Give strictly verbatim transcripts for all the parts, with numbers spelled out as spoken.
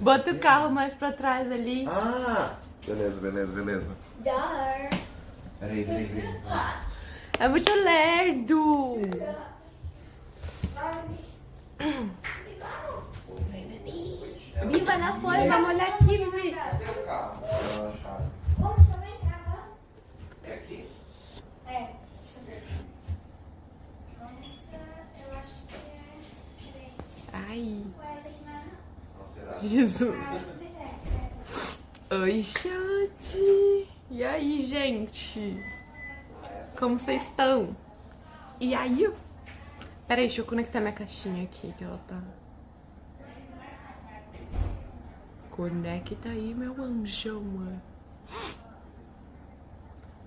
Bota o carro mais pra trás ali. Ah! Beleza, beleza, beleza. Dar. Peraí, peraí, peraí. É muito lerdo. Viva na força, vamos olhar aqui, Vivi. Cadê o carro? Vamos também gravar. É aqui? É. Deixa eu ver. Nossa, eu acho que é... Ai. Jesus. Oi, chat! E aí, gente? Como vocês estão? E aí? Peraí, deixa eu conectar minha caixinha aqui, que ela tá... Conecta aí, meu anjão, mano.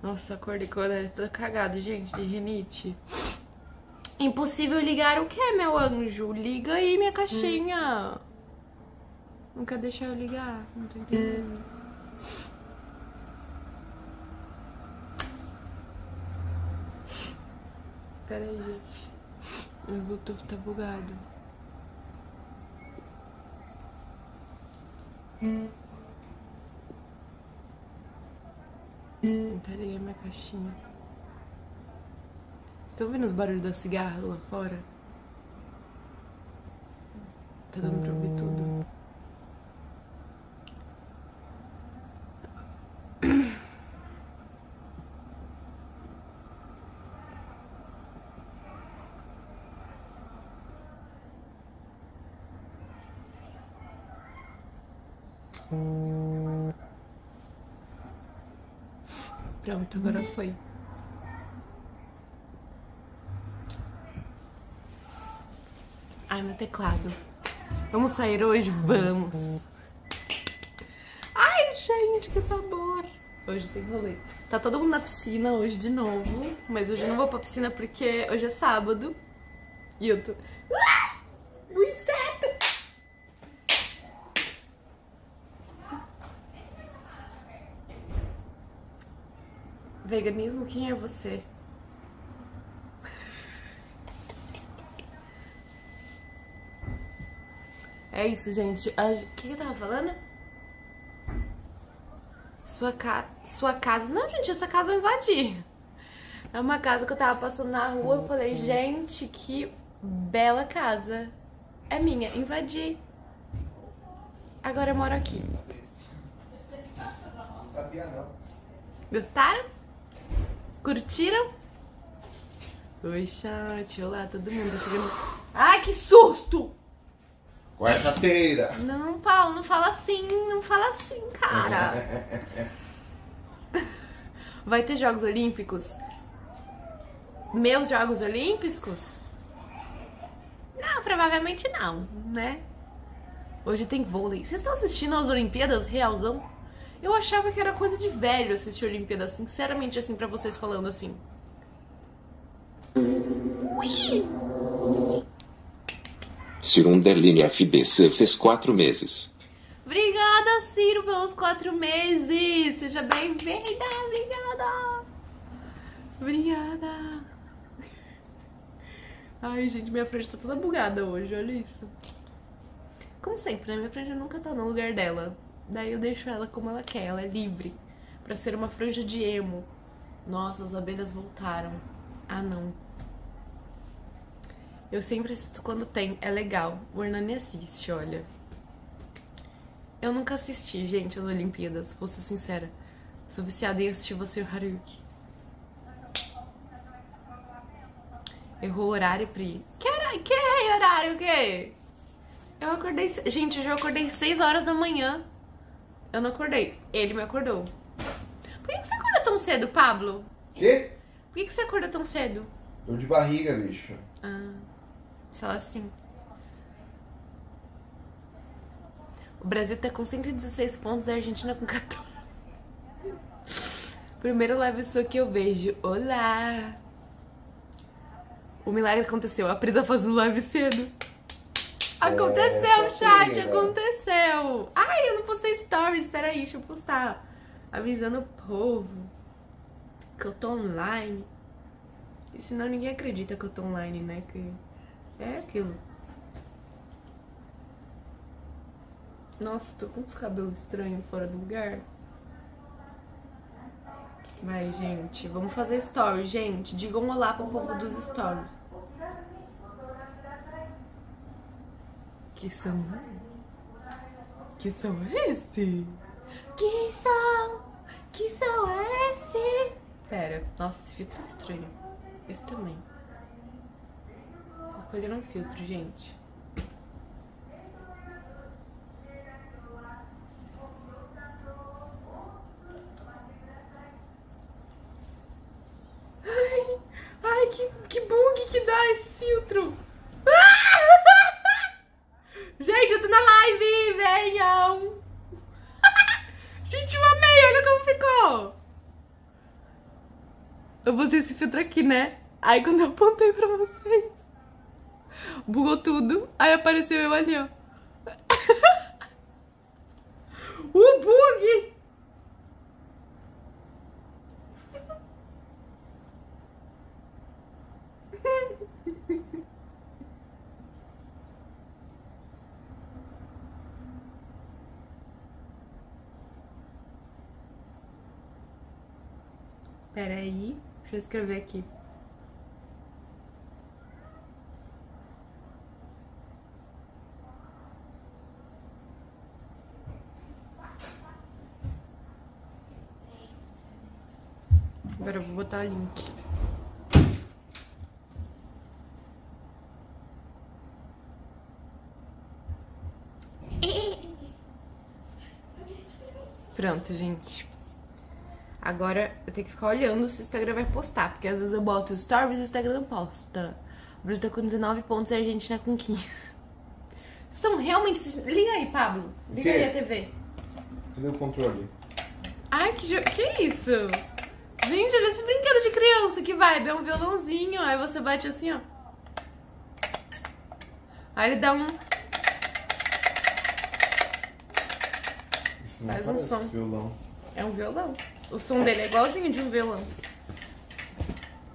Nossa, acordei com o nariz, estou cagado, gente, de rinite. Impossível ligar o que, meu anjo? Liga aí, minha caixinha. Hum. Não quer deixar eu ligar? Não tô entendendo. Pera aí, gente. Meu Bluetooth tá bugado. Tentar ligar minha caixinha. Vocês estão vendo os barulhos da cigarra lá fora? Tá dando pra ouvir tudo. Pronto, agora foi. Ai, meu teclado. Vamos sair hoje? Vamos! Ai, gente, que sabor! Hoje tem rolê. Tá todo mundo na piscina hoje de novo. Mas hoje eu não vou pra piscina porque hoje é sábado. E eu tô... Ah! O inseto! Veganismo, quem é você? É isso, gente. A... O que eu tava falando? Sua, ca... Sua casa... Não, gente, essa casa eu invadi. É uma casa que eu tava passando na rua. Eu falei, gente, que bela casa. É minha. Invadi. Agora eu moro aqui. Gostaram? Curtiram? Oi, chat. Olá, todo mundo chegando. Ai, que susto! Com a chateira. Não, Paulo, não fala assim. Não fala assim, cara. Vai ter Jogos Olímpicos? Meus Jogos Olímpicos? Não, provavelmente não, né? Hoje tem vôlei. Vocês estão assistindo às Olimpíadas, realzão? Eu achava que era coisa de velho assistir Olimpíada, sinceramente, assim, pra vocês falando assim. Ui! Cirunderline F B C fez quatro meses. Obrigada, Ciro, pelos quatro meses! Seja bem-vinda! Obrigada! Obrigada! Ai, gente, minha frente tá toda bugada hoje, olha isso. Como sempre, né? Minha frente nunca tá no lugar dela. Daí eu deixo ela como ela quer, ela é livre. Pra ser uma franja de emo. Nossa, as abelhas voltaram. Ah, não. Eu sempre assisto quando tem, é legal. O Hernani assiste, olha. Eu nunca assisti, gente, as Olimpíadas, vou ser sincera. Sou viciada em assistir você e o Haruki. Errou o horário, Pri. Que horário? Que horário? O quê? Eu acordei... Gente, hoje eu acordei seis horas da manhã. Eu não acordei. Ele me acordou. Por que, que você acorda tão cedo, Pablo? Quê? Por que, que você acorda tão cedo? Dor de barriga, bicho. Ah, só assim. O Brasil tá com cento e dezesseis pontos e a Argentina com quatorze. Primeiro live sua que eu vejo. Olá! O milagre aconteceu. A Prizzaa faz um live cedo. Aconteceu, é, chat, né? Aconteceu. Ai, eu não postei stories, peraí, deixa eu postar. Avisando o povo que eu tô online. E senão ninguém acredita que eu tô online, né? Que é aquilo. Nossa, tô com os cabelos estranhos fora do lugar. Vai, gente. Vamos fazer stories, gente. Digam olá pro povo dos stories. Que são... Que são esse? Que são... Que são esse? Pera. Nossa, esse filtro é estranho. Esse também. Escolheram um filtro, gente. Eu botei esse filtro aqui, né? Aí quando eu apontei pra vocês, bugou tudo. Aí apareceu eu ali, ó. O bug! Peraí. Deixa eu escrever aqui. Agora eu vou botar o link. Pronto, gente. Agora eu tenho que ficar olhando se o Instagram vai postar, porque às vezes eu boto stories e o Instagram não posta. O Brasil tá com dezenove pontos e a Argentina com quinze. São realmente... Liga aí, Pablo. Liga aí a T V. Cadê o controle? Ai, que jo... Que isso? Gente, olha esse brinquedo de criança que vai. Dá um violãozinho, aí você bate assim, ó. Aí ele dá um... Isso não faz um som. Violão. É um violão. O som dele é igualzinho de um violão.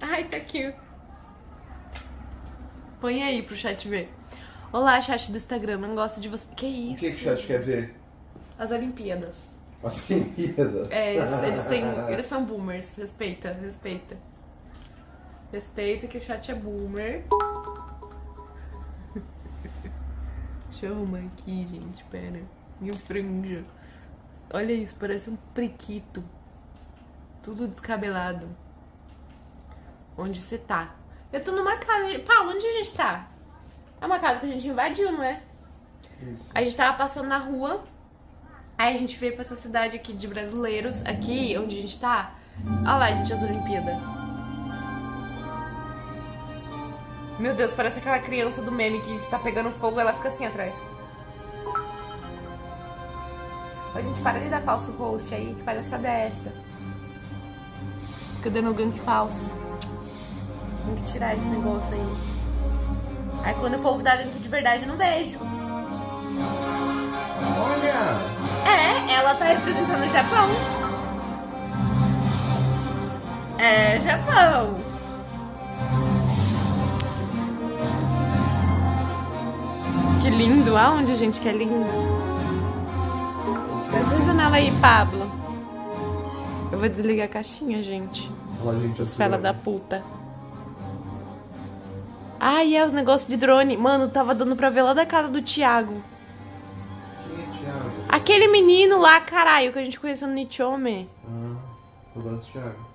Ai, tá aqui. Põe aí pro chat ver. Olá, chat do Instagram. Não gosto de você. Que isso? O que, que o chat quer ver? As Olimpíadas. As Olimpíadas? É, eles, eles, têm, eles são boomers. Respeita, respeita. Respeita que o chat é boomer. Deixa eu arrumar aqui, gente. Pera. Minha franja. Olha isso, parece um priquito. Tudo descabelado. Onde você tá? Eu tô numa casa... Paulo, onde a gente tá? É uma casa que a gente invadiu, não é? Isso. A gente tava passando na rua. Aí a gente veio pra essa cidade aqui de brasileiros. Aqui, onde a gente tá. Olha lá, gente, as Olimpíadas. Meu Deus, parece aquela criança do meme que tá pegando fogo e ela fica assim atrás. A gente para de dar falso post aí, que palhaçada é essa? Fica dando gank falso. Tem que tirar esse negócio aí. Aí quando o povo dá gank de verdade, eu não beijo. Olha! É, ela tá representando o Japão. É, Japão. Que lindo, aonde, gente, que é lindo. Essa janela aí, Pablo. Eu vou desligar a caixinha, gente. Olha, gente, as fela da puta. Ai, é os negócios de drone. Mano, tava dando pra ver lá da casa do Thiago. Quem é Thiago? Aquele menino lá, caralho, que a gente conheceu no Nichome. Ah, eu gosto do Thiago.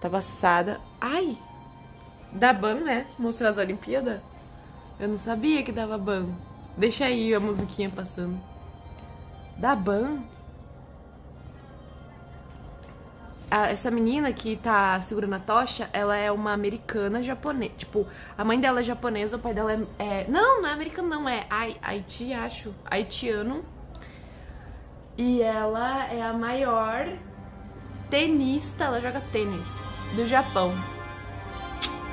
Tava assada. Ai, dá ban, né? Mostrar as Olimpíadas. Eu não sabia que dava ban. Deixa aí a musiquinha passando. Da ban? Ah, essa menina que tá segurando a tocha, ela é uma americana japonesa. Tipo, a mãe dela é japonesa, o pai dela é... é... Não, não é americano não, é Ai, Haiti, acho. Haitiano. E ela é a maior tenista, ela joga tênis do Japão.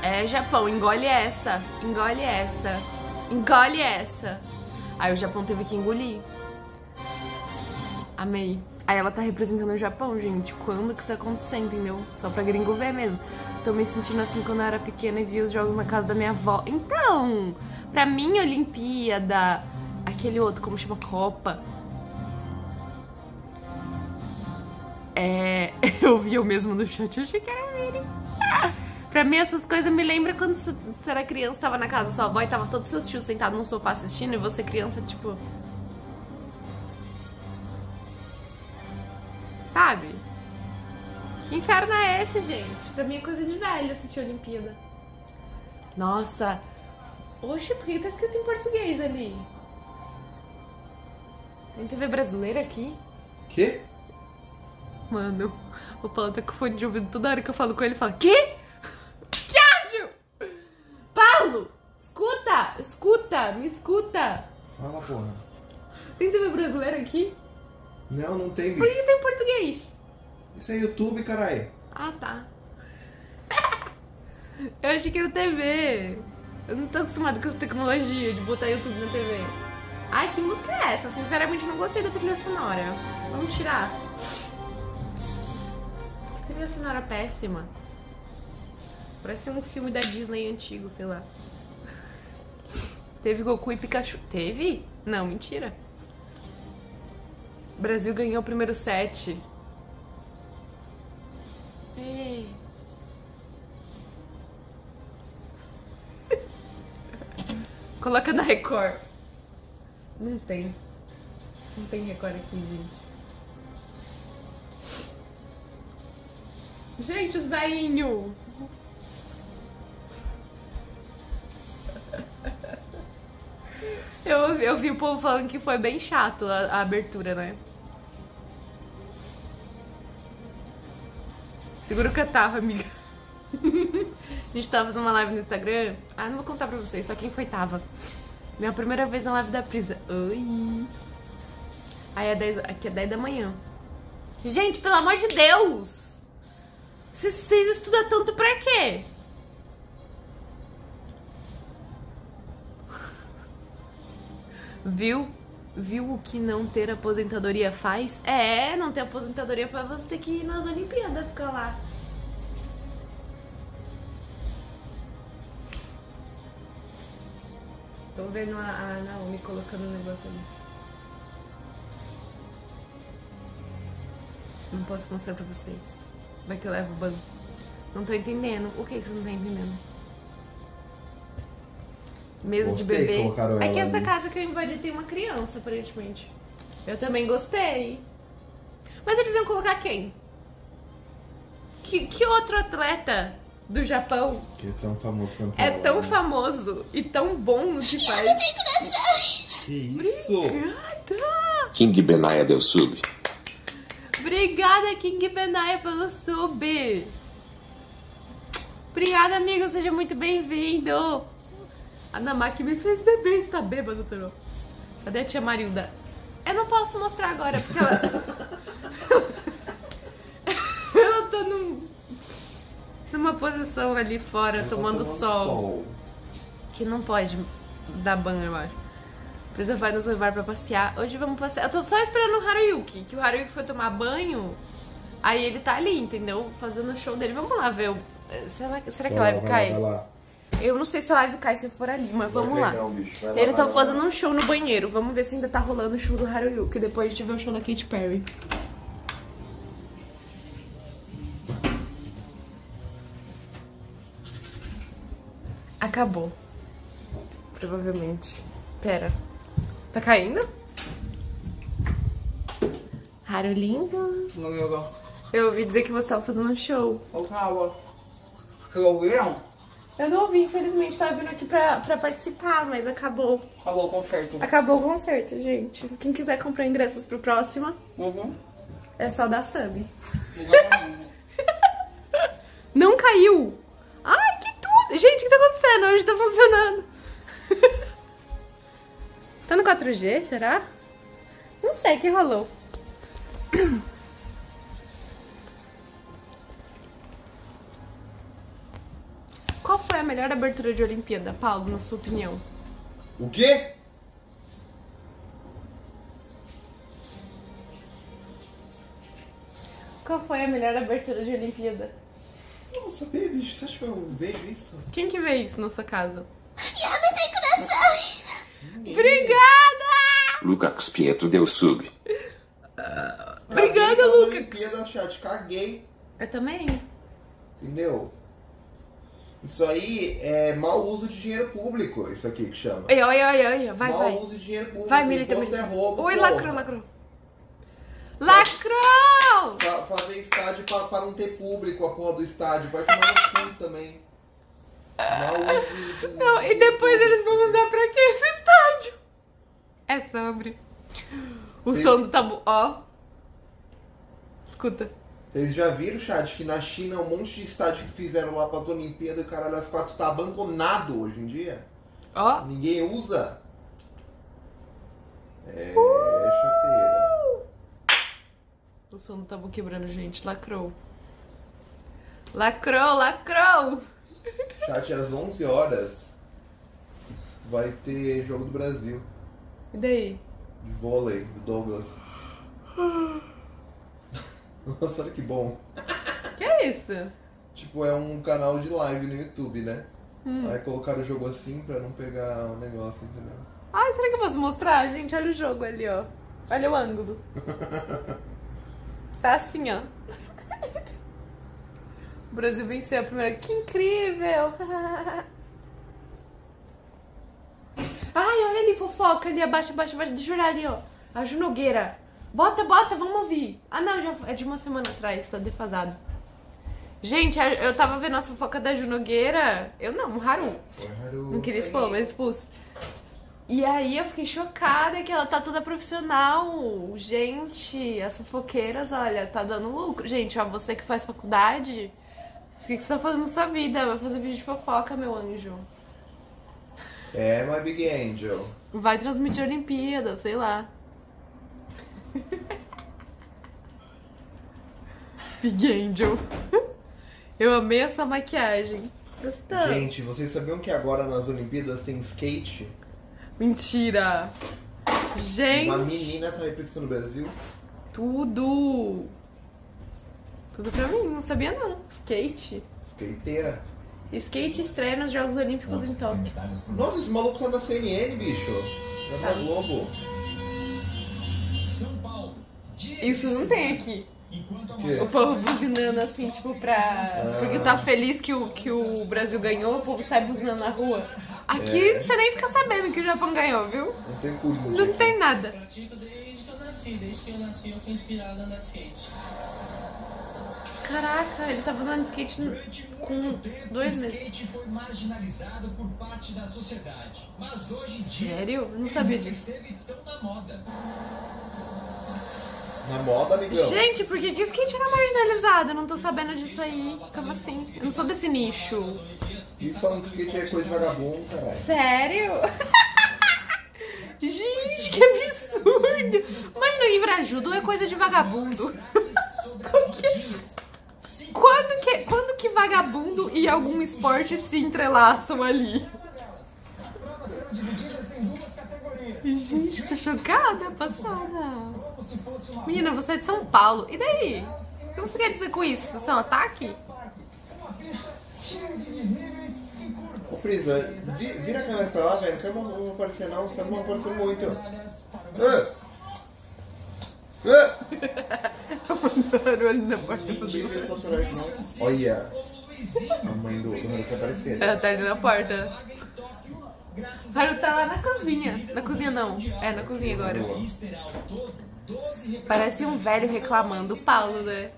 É, Japão, engole essa, engole essa, engole essa. Aí o Japão teve que engolir. Amei. Aí ela tá representando o Japão, gente. Quando que isso acontecer, entendeu? Só pra gringo ver mesmo. Tô me sentindo assim quando eu era pequena e via os jogos na casa da minha avó. Então, pra mim, Olimpíada... Aqui aquele outro, como chama? Copa. É... Eu vi eu mesmo no chat, eu achei que era ele. Pra mim, essas coisas me lembram quando você era criança, tava na casa da sua avó e tava todos seus tios sentados num sofá assistindo, e você criança, tipo... Sabe? Que inferno é esse, gente? Pra mim é coisa de velho assistir a Olimpíada. Nossa! Oxe, por que tá escrito em português ali? Tem T V brasileira aqui? Quê? Mano, o Paulo tá com fone de ouvido toda hora que eu falo com ele, fala: "Quê? Que áudio?" Paulo, escuta, escuta, me escuta. Fala, porra. Tem T V brasileira aqui? Não, não tem, bicho. Por que tem português? Isso é YouTube, caralho. Ah, tá. Eu achei que era T V. Eu não tô acostumada com essa tecnologia de botar YouTube na T V. Ai, que música é essa? Sinceramente, não gostei da trilha sonora. Vamos tirar. Que trilha sonora péssima. Parece um filme da Disney antigo, sei lá. Teve Goku e Pikachu. Teve? Não, mentira. O Brasil ganhou o primeiro set. Ei. Coloca na Record. Não tem. Não tem Record aqui, gente. Gente, os velhinhos. Eu, eu vi o povo falando que foi bem chato a, a abertura, né? Segura o catarro, amiga. A gente tava fazendo uma live no Instagram. Ah, não vou contar pra vocês, só quem foi tava. Minha primeira vez na live da Prizzaa. Oi. Aí é dez, aqui é dez da manhã. Gente, pelo amor de Deus! Vocês estudam tanto pra quê? Viu? Viu o que não ter aposentadoria faz? É, não ter aposentadoria pra você ter que ir nas Olimpíadas, ficar lá. Tô vendo a, a Naomi colocando o negócio ali. Não posso mostrar pra vocês. Vai que eu levo o banco. Não tô entendendo. O que que você não tá entendendo? Mesa gostei, de bebê. É que essa ali. Casa que eu invadi tem uma criança, aparentemente. Eu também gostei. Mas eles iam colocar quem? Que, que outro atleta do Japão? Que é tão famoso quanto É tão né? famoso e tão bom no que faz. Eu não tenho coração. Que isso? Obrigada! King Benaya deu sub. Obrigada, King Benaya, pelo sub. Obrigada, amigo. Seja muito bem-vindo. A Namaki me fez beber, está bêbada, doutor. Cadê a tia Marilda? Eu não posso mostrar agora, porque ela... ela tá num... numa posição ali fora, eu tomando sol. sol. Que não pode dar banho, eu acho. Precisa vai nos levar pra passear. Hoje vamos passear. Eu tô só esperando o Haruyuki, que o Haruyuki foi tomar banho. Aí ele tá ali, entendeu? Fazendo o show dele. Vamos lá ver. O... Será, será que a live cai? Vai lá, vai lá. Eu não sei se a live cai se eu for ali, mas vamos lá. Ele tá fazendo um show no banheiro. Vamos ver se ainda tá rolando o show do Haruyuki. Depois a gente vê o show da Katy Perry. Acabou. Provavelmente. Pera. Tá caindo? Harulindo. Eu ouvi dizer que você tava fazendo um show. Eu ouviram? Eu não ouvi, infelizmente, tava vindo aqui pra, pra participar, mas acabou. Acabou o concerto. Acabou o concerto, gente. Quem quiser comprar ingressos pro próximo, uhum. é só dar sub. Uhum. Não caiu! Ai, que tudo! Gente, o que tá acontecendo? Hoje tá funcionando. Tá no quatro G, será? Não sei, que rolou. Qual foi a melhor abertura de Olimpíada, Paulo, na sua opinião? O quê? Qual foi a melhor abertura de Olimpíada? Nossa, baby, você acha que eu vejo isso? Quem que vê isso na sua casa? Eu não tenho coração! Obrigada! Lucas Pietro deu sub. Uh, Obrigada, Lucas. Olimpíada, chat, caguei. Eu também. Entendeu? Isso aí é mau uso de dinheiro público, isso aqui que chama. Oi, oi, oi, oi. Vai, mau vai. Mau uso de dinheiro público. Vai, Milita. É roubo. Oi, lacrou, lacrou. Lacrou! Pra fazer estádio pra, pra não ter público, a porra do estádio. Vai tomar no cu também. Mau uso de... Não, e depois eles vão usar pra que esse estádio? É sobre. O Sim. som do tabu. Ó. Escuta. Vocês já viram, chat, que na China um monte de estádio que fizeram lá para as Olimpíadas, o caralho, as quatro tá abandonado hoje em dia. Ó. Oh. Ninguém usa. É, uh! chateira. O som do tabu quebrando, gente. Lacrou. Lacrou, lacrou. Chat, às onze horas vai ter jogo do Brasil. E daí? De vôlei, do Douglas. Nossa, olha que bom. Que é isso? Tipo, é um canal de live no YouTube, né? Hum. Aí colocaram o jogo assim pra não pegar o negócio, entendeu? Ah, será que eu posso mostrar? Gente, olha o jogo ali, ó. Olha o ângulo. Tá assim, ó. O Brasil venceu a primeira. Que incrível! Ai, olha ali, fofoca ali, abaixo, abaixo, abaixo. Deixa eu olhar ali, ó. A Ju Nogueira. Bota, bota, vamos ouvir. Ah, não, já é de uma semana atrás, tá defasado. Gente, eu tava vendo a fofoca da Ju Nogueira. Eu não, o Haru. O Haru. Não queria expor, mas expus. E aí eu fiquei chocada que ela tá toda profissional. Gente, as fofoqueiras, olha, tá dando lucro. Gente, ó, você que faz faculdade, o que você tá fazendo na sua vida? Vai fazer vídeo de fofoca, meu anjo. É, my big angel. Vai transmitir a Olimpíada, sei lá. Big Angel. Eu amei essa maquiagem. Gostando. Gente, vocês sabiam que agora nas Olimpíadas tem skate? Mentira! Gente! Uma menina tá representando o Brasil? Tudo! Tudo pra mim, não sabia não. Skate. Skateira. Skate estreia nos Jogos Olímpicos Nossa, em Tóquio. Nossa, esse maluco tá na C N N, bicho. Já tá na Globo. Isso não tem aqui. O povo buzinando assim, tipo, pra... Ah. Porque tá feliz que o, que o Brasil ganhou, o povo sai buzinando na rua. Aqui é. Você nem fica sabendo que o Japão ganhou, viu? Não tem curva. Não gente. Tem nada. Eu pratico desde que eu nasci. Desde que eu nasci eu fui inspirado a andar de skate. Caraca, ele tava andando de skate no... com dois meses. O skate foi marginalizado por parte da sociedade. Mas hoje em dia... Sério? Eu não sabia disso. Esteve tão na moda. Na moda, amigão. Gente, por que que skate era marginalizado? Eu não tô sabendo disso aí. Ficava assim. Eu não sou desse nicho. E falando que skate é coisa de vagabundo, caralho. Sério? Gente, que absurdo. Imagina, livro ajuda é coisa de vagabundo. Porque... Quando que, quando que vagabundo e algum esporte se entrelaçam ali? Gente, tô chocada, passada. Menina, você é de São Paulo. E daí? O que você quer dizer com isso? Isso é um ataque? Ô, Prizzaa, vira a câmera pra lá, velho. Não quero não aparecer, não. Você não apareceu muito. Ah! Ah! Mandaram ali na porta do Luiz. Olha, a mãe do Luiz tá aparecendo. Ela tá ali na porta. O Haru tá lá na cozinha. Na cozinha, não. É, na cozinha agora. Parece um velho reclamando, o Paulo, né?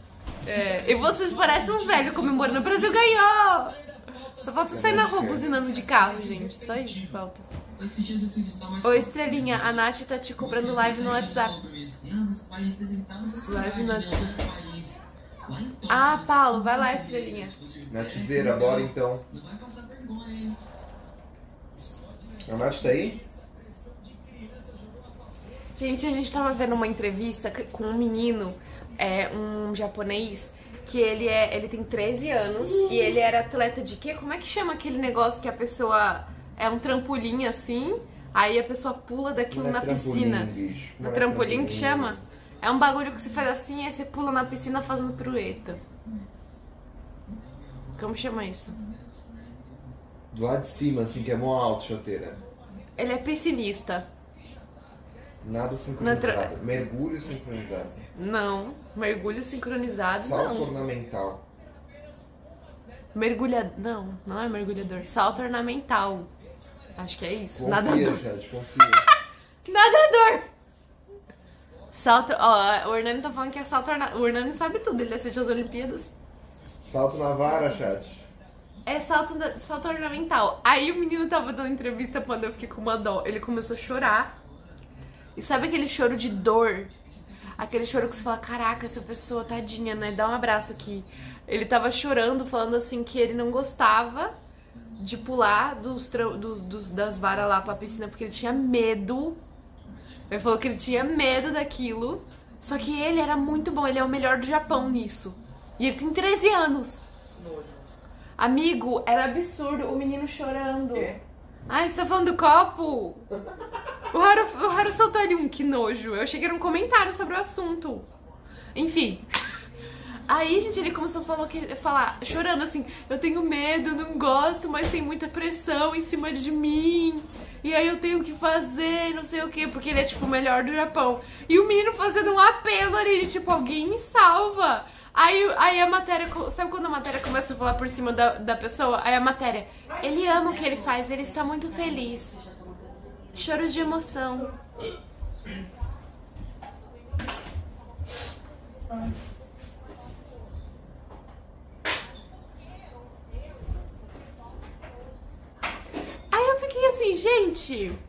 É. E vocês parecem um velho comemorando, o Brasil ganhou! Só falta sair na rua buzinando de carro, gente. Só isso que falta. Ô, Estrelinha, a Nath tá te cobrando live no WhatsApp. Live no WhatsApp. Ah, Paulo, vai lá, Estrelinha. Nathzeira, bora então. A Nath tá aí? Gente, a gente tava vendo uma entrevista com um menino, é, um japonês, que ele, é, ele tem treze anos e ele era atleta de quê? Como é que chama aquele negócio que a pessoa é um trampolim assim, aí a pessoa pula daquilo na piscina? É trampolim que chama? É um bagulho que você faz assim e aí você pula na piscina fazendo pirueta. Como chama isso? Do lado de cima, assim, que é mó alto, chateira. Ele é piscinista. Nada sincronizado. Tra... Mergulho sincronizado. Não, mergulho sincronizado Salto não. Salto ornamental. Mergulha... Não, não é mergulhador. Salto ornamental. Acho que é isso. Confia, nadador. Gente, confia. Nadador! Salto... Ó, o Hernani tá falando que é salto ornamental. O Hernani sabe tudo, ele assiste as Olimpíadas. Salto na vara, chat. É salto, da, salto ornamental. Aí o menino tava dando entrevista quando eu fiquei com uma dó. Ele começou a chorar. E sabe aquele choro de dor? Aquele choro que você fala, caraca, essa pessoa, tadinha, né? Dá um abraço aqui. Ele tava chorando, falando assim que ele não gostava de pular dos, dos, dos, das varas lá pra piscina, porque ele tinha medo. Ele falou que ele tinha medo daquilo. Só que ele era muito bom, ele é o melhor do Japão nisso. E ele tem treze anos. Amigo, era absurdo o menino chorando. É. Ai, você tá falando do copo? O Haru, o Haru soltou ali um que nojo. Eu achei que era um comentário sobre o assunto. Enfim. Aí, gente, ele começou a falar, que, falar chorando assim, eu tenho medo, não gosto, mas tem muita pressão em cima de mim. E aí eu tenho que fazer, não sei o quê, porque ele é, tipo, o melhor do Japão. E o menino fazendo um apelo ali, tipo, alguém me salva. Aí, aí a matéria, sabe quando a matéria começa a falar por cima da, da pessoa? Aí a matéria, ele ama o que ele faz, ele está muito feliz. Choros de emoção. Aí eu fiquei assim, gente...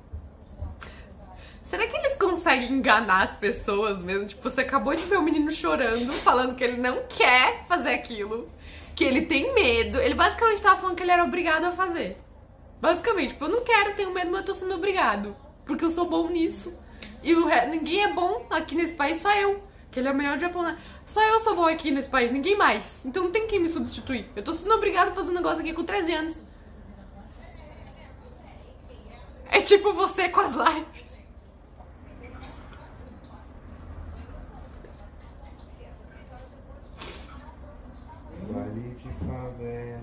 Será que eles conseguem enganar as pessoas mesmo? Tipo, você acabou de ver o menino chorando, falando que ele não quer fazer aquilo, que ele tem medo. Ele basicamente tava falando que ele era obrigado a fazer. Basicamente, tipo, eu não quero, tenho medo, mas eu tô sendo obrigado. Porque eu sou bom nisso. E o re... ninguém é bom aqui nesse país, só eu. Que ele é o melhor do Japão, né? Só eu sou bom aqui nesse país, ninguém mais. Então não tem quem me substituir. Eu tô sendo obrigado a fazer um negócio aqui com treze anos. É tipo você com as lives. Vale de favela.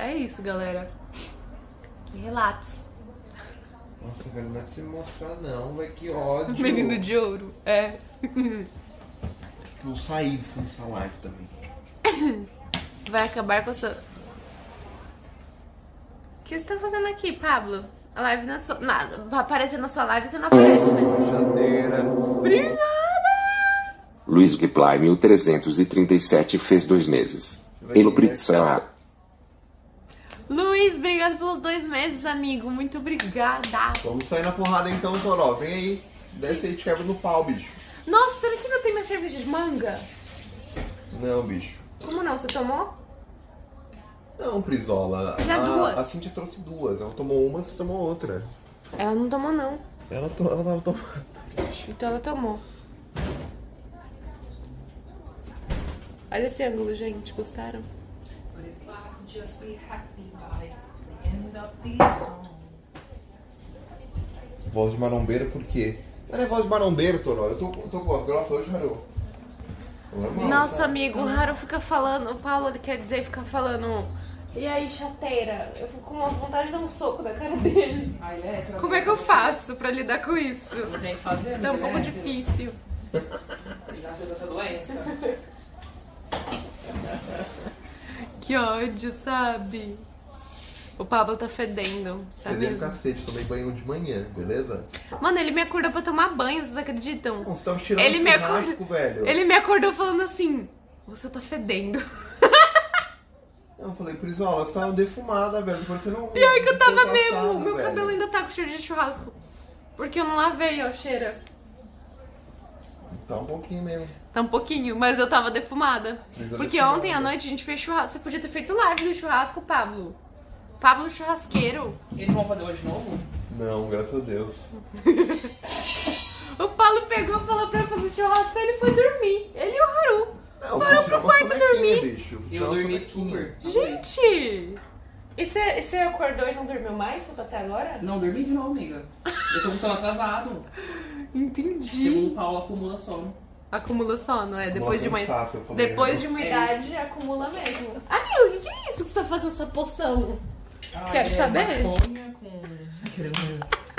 É isso, galera. Relatos. Nossa, velho, não é pra você mostrar, não. Vai que ódio. Menino de ouro. É. Vou sair do fundo dessa live também. Vai acabar com a sua... O que você tá fazendo aqui, Pablo? A live na sua... Na, aparecer na sua live, você não aparece, né? Jandeira. Obrigada! Luiz Giply mil trezentos e trinta e sete fez dois meses. Pelo Prizzaa. Luiz, obrigado pelos dois meses, amigo. Muito obrigada. Vamos sair na porrada então, Toró. Vem aí. Desce aí, te quebra no pau, bicho. Nossa, será que não tem mais cerveja de manga? Não, bicho. Como não? Você tomou? Não, Prizola. Já a, duas. A Cintia trouxe duas. Ela tomou uma, você tomou outra. Ela não tomou, não. Ela, to, ela tava tomando. Então ela tomou. Olha esse ângulo, gente. Gostaram? Voz de marombeira por quê? Não é voz de marombeiro, Toró. Eu tô, tô com voz grossa hoje, Haru. Normal, nossa, tá? Amigo, o Haru fica falando, o Paulo quer dizer, fica falando, e aí, chateira? Eu fico com uma vontade de dar um soco na cara dele. Ah, é, como é que eu faço pra lidar com isso? Tem que fazer, é tá um pouco difícil. Cuidado dessa doença. Que ódio, sabe? O Pablo tá fedendo. Tá fedendo o cacete, tomei banho de manhã, beleza? Mano, ele me acordou pra tomar banho, vocês acreditam? Você tava tirando ele me acordou, velho. Ele me acordou falando assim, você tá fedendo. Eu falei, Prizola, você tá defumada, velho. Você não, pior que eu tava mesmo, meu velho. Cabelo ainda tá com cheiro de churrasco. Porque eu não lavei, ó, cheira. Tá um pouquinho mesmo. Tá um pouquinho, mas eu tava defumada. Prizola porque defumada. Ontem à noite a gente fez churrasco. Você podia ter feito live do churrasco, Pablo. Pablo Churrasqueiro. Eles vão fazer hoje de novo? Não, graças a Deus. O Paulo pegou, falou pra fazer churrasco, ele foi dormir. Ele e o Haru. Não, foram pro quarto dormir. Bicho. Eu, eu dormi super. Gente! E você acordou e não dormiu mais até agora? Não, dormi de novo, amiga. Eu tô com sono atrasado. Entendi. Segundo o Paulo, acumula sono. Acumula sono, é. Depois, de uma, cansaço, depois de uma idade, é acumula mesmo. Amigo, o que, que é isso que você fazendo essa poção? Ai, quero é saber. Maconha com...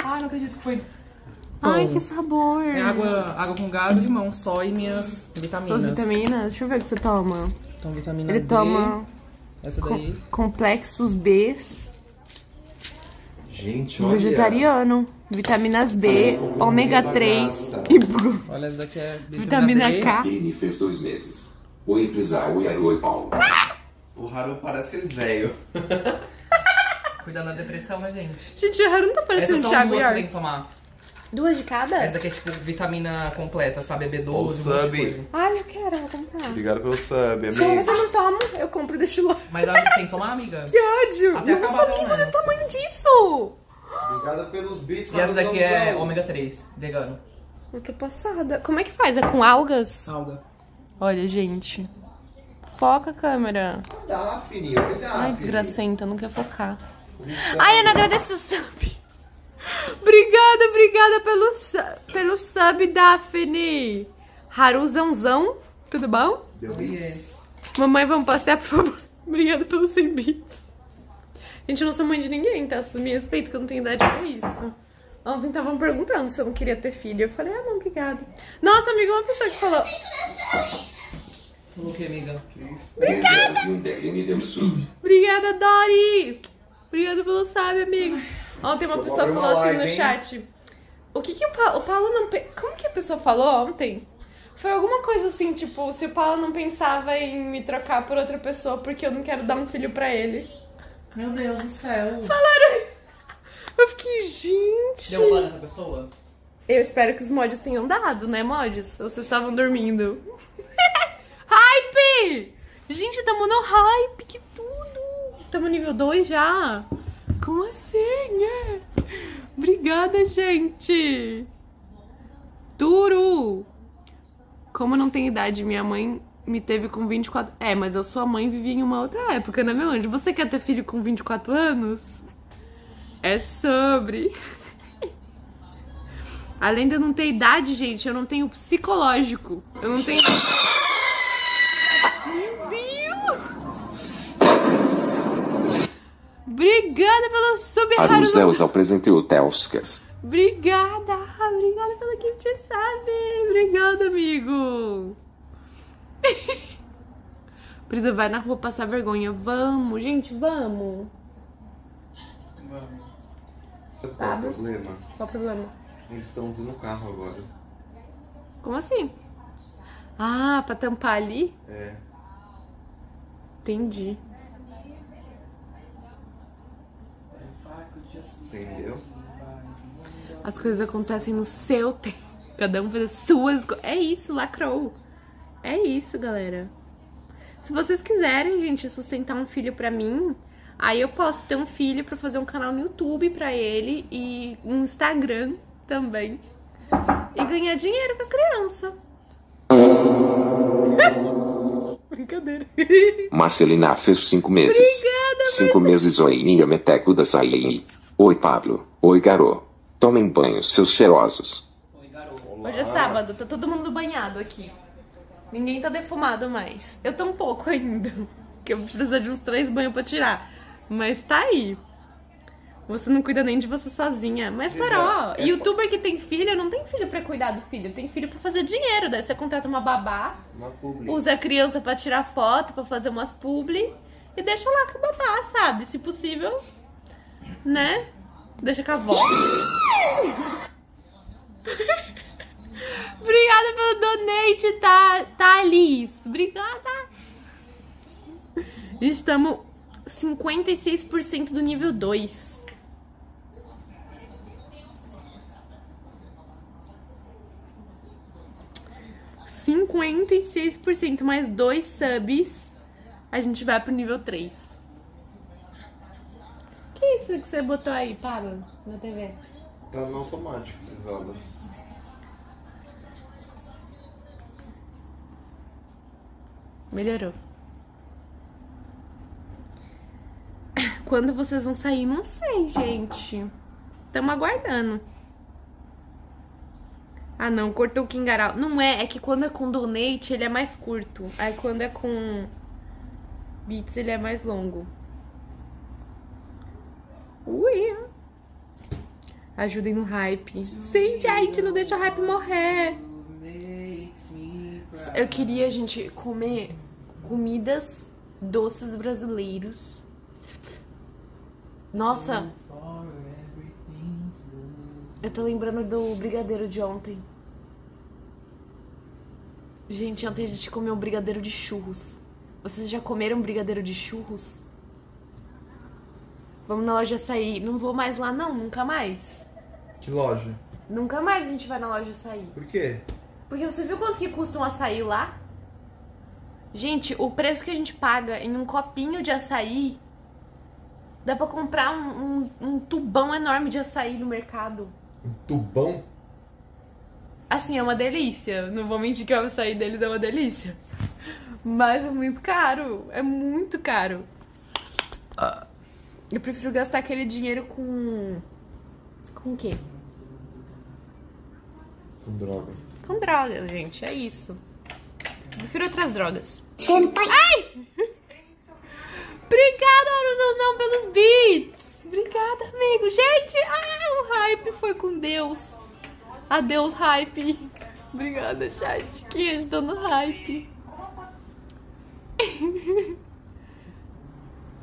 Ai, não acredito que foi... Pão. Ai, que sabor! É água, água com gás, limão só e minhas vitaminas. Suas vitaminas? Deixa eu ver o que você toma. Então, vitamina Ele B. Ele toma... Essa daí. Com, complexos Bs. Gente, olha. Vegetariano. Vitaminas B, ah, ômega três e... Olha, essa daqui é vitamina, vitamina K. Ele fez dois meses. Oi, Prizzaa, oi, oi, Paulo. Ah! O Haru parece que eles veio. Cuidado da depressão, né, gente? Gente, o Haru não tá parecendo o Thiago York. Tem que tomar. Duas de cada? Essa daqui é tipo vitamina completa, sabe? B doze. Ou sub. Ai, eu quero, eu vou comprar. Obrigado pelo sub, amiga. Se você não toma, eu compro e deixo lá. Mas a gente tem que tomar, amiga? Que ódio! Até não sou amiga do tamanho disso! Obrigada pelos bits. E essa daqui é ômega três, vegano. Eu tô passada. Como é que faz? É com algas? Alga. Olha, gente. Foca a câmera. Dá, filhinho, cuidado. Ai, desgracenta, não quer focar. Ai, Ana, agradece o sub. Obrigada, obrigada pelo, su pelo sub, Daphne. Haruzãozão, tudo bom? Deu bits. Mamãe, vamos passear, por favor. Obrigada pelo cem bits. Gente, eu não sou mãe de ninguém, tá? Me respeito, que eu não tenho idade pra isso. Ontem estavam perguntando se eu não queria ter filho. Eu falei, ah, não, obrigada. Nossa, amiga, uma pessoa que falou... Falou o que, amiga? Obrigada! Obrigada, Dori! Obrigada pelo sub, amigo. Ontem uma pessoa falou assim no chat, o que que o Paulo, o Paulo não... Como que a pessoa falou ontem? Foi alguma coisa assim, tipo, se o Paulo não pensava em me trocar por outra pessoa porque eu não quero dar um filho pra ele. Meu Deus do céu. Falaram isso. Eu fiquei, gente... Deu ban nessa pessoa? Eu espero que os mods tenham dado, né, mods? Ou vocês estavam dormindo? Hype! Gente, tamo no hype, que tudo! Tamo nível dois já. Como assim, é? Obrigada, gente. Duro. Como não tem idade, minha mãe me teve com vinte e quatro... É, mas a sua mãe vivia em uma outra época, né, meu anjo? Você quer ter filho com vinte e quatro anos? É sobre. Além de eu não ter idade, gente, eu não tenho psicológico. Eu não tenho... Obrigada pelo sub, Haru. Haru Zeus, eu apresentei o Telskas. Obrigada, obrigada pelo que você sabe. Obrigada, amigo. Prizzaa, vai na rua passar vergonha. Vamos, gente, vamos. Vamos. Qual o problema? Qual o problema? Eles estão usando o carro agora. Como assim? Ah, pra tampar ali? É. Entendi. Entendeu? As coisas acontecem no seu tempo. Cada um faz as suas coisas. É isso, lacrou. É isso, galera. Se vocês quiserem, gente, sustentar um filho pra mim, aí eu posso ter um filho pra fazer um canal no YouTube pra ele e um Instagram também. E ganhar dinheiro com a criança. Brincadeira. Marcelina fez cinco meses. Obrigada, Cinco Marcelina. meses, oinha, meteco da saí. Oi, Pablo. Oi, Garô. Tomem banho, seus cheirosos. Oi, Garô. Olá. Hoje é sábado, tá todo mundo banhado aqui. Ninguém tá defumado mais. Eu tô um pouco ainda, porque eu vou precisar de uns três banhos pra tirar. Mas tá aí. Você não cuida nem de você sozinha. Mas paró, é youtuber foda. Que tem filho, não tem filho pra cuidar do filho. Tem filho pra fazer dinheiro. Daí você contrata uma babá, uma publi. Usa a criança pra tirar foto, pra fazer umas publi. E deixa lá com a babá, sabe? Se possível... Né? Deixa com a avó. Obrigada pelo donate, Tha Thalis. Obrigada. Estamos cinquenta e seis por cento do nível dois. cinquenta e seis por cento mais dois subs. A gente vai pro nível três. O que é isso que você botou aí, Pablo, na T V? Tá no automático, pesadas. Melhorou. Quando vocês vão sair? Não sei, gente. Estamos aguardando. Ah, não. Cortou o Kingaral. Não é. É que quando é com donate, ele é mais curto. Aí quando é com bits, ele é mais longo. Ui. Ajudem no hype. Sim, gente, não deixa o hype morrer. Eu queria, gente, comer comidas doces brasileiros. Nossa. Eu tô lembrando do brigadeiro de ontem. Gente, ontem a gente comeu um brigadeiro de churros. Vocês já comeram brigadeiro de churros? Vamos na loja Açaí. Não vou mais lá não, nunca mais. Que loja? Nunca mais a gente vai na loja Açaí. Por quê? Porque você viu quanto que custa um açaí lá? Gente, o preço que a gente paga em um copinho de açaí, dá pra comprar um, um, um tubão enorme de açaí no mercado. Um tubão? Assim, é uma delícia. Não vou mentir que o açaí deles é uma delícia. Mas é muito caro. É muito caro. Eu prefiro gastar aquele dinheiro com... Com o quê? Com drogas. Com drogas, gente. É isso. Eu prefiro outras drogas. Senpai. Ai! Obrigada, Aruzãozão, pelos beats. Obrigada, amigo. Gente, ah, o hype foi com Deus. Adeus, hype. Obrigada, chat, que ajudou no hype.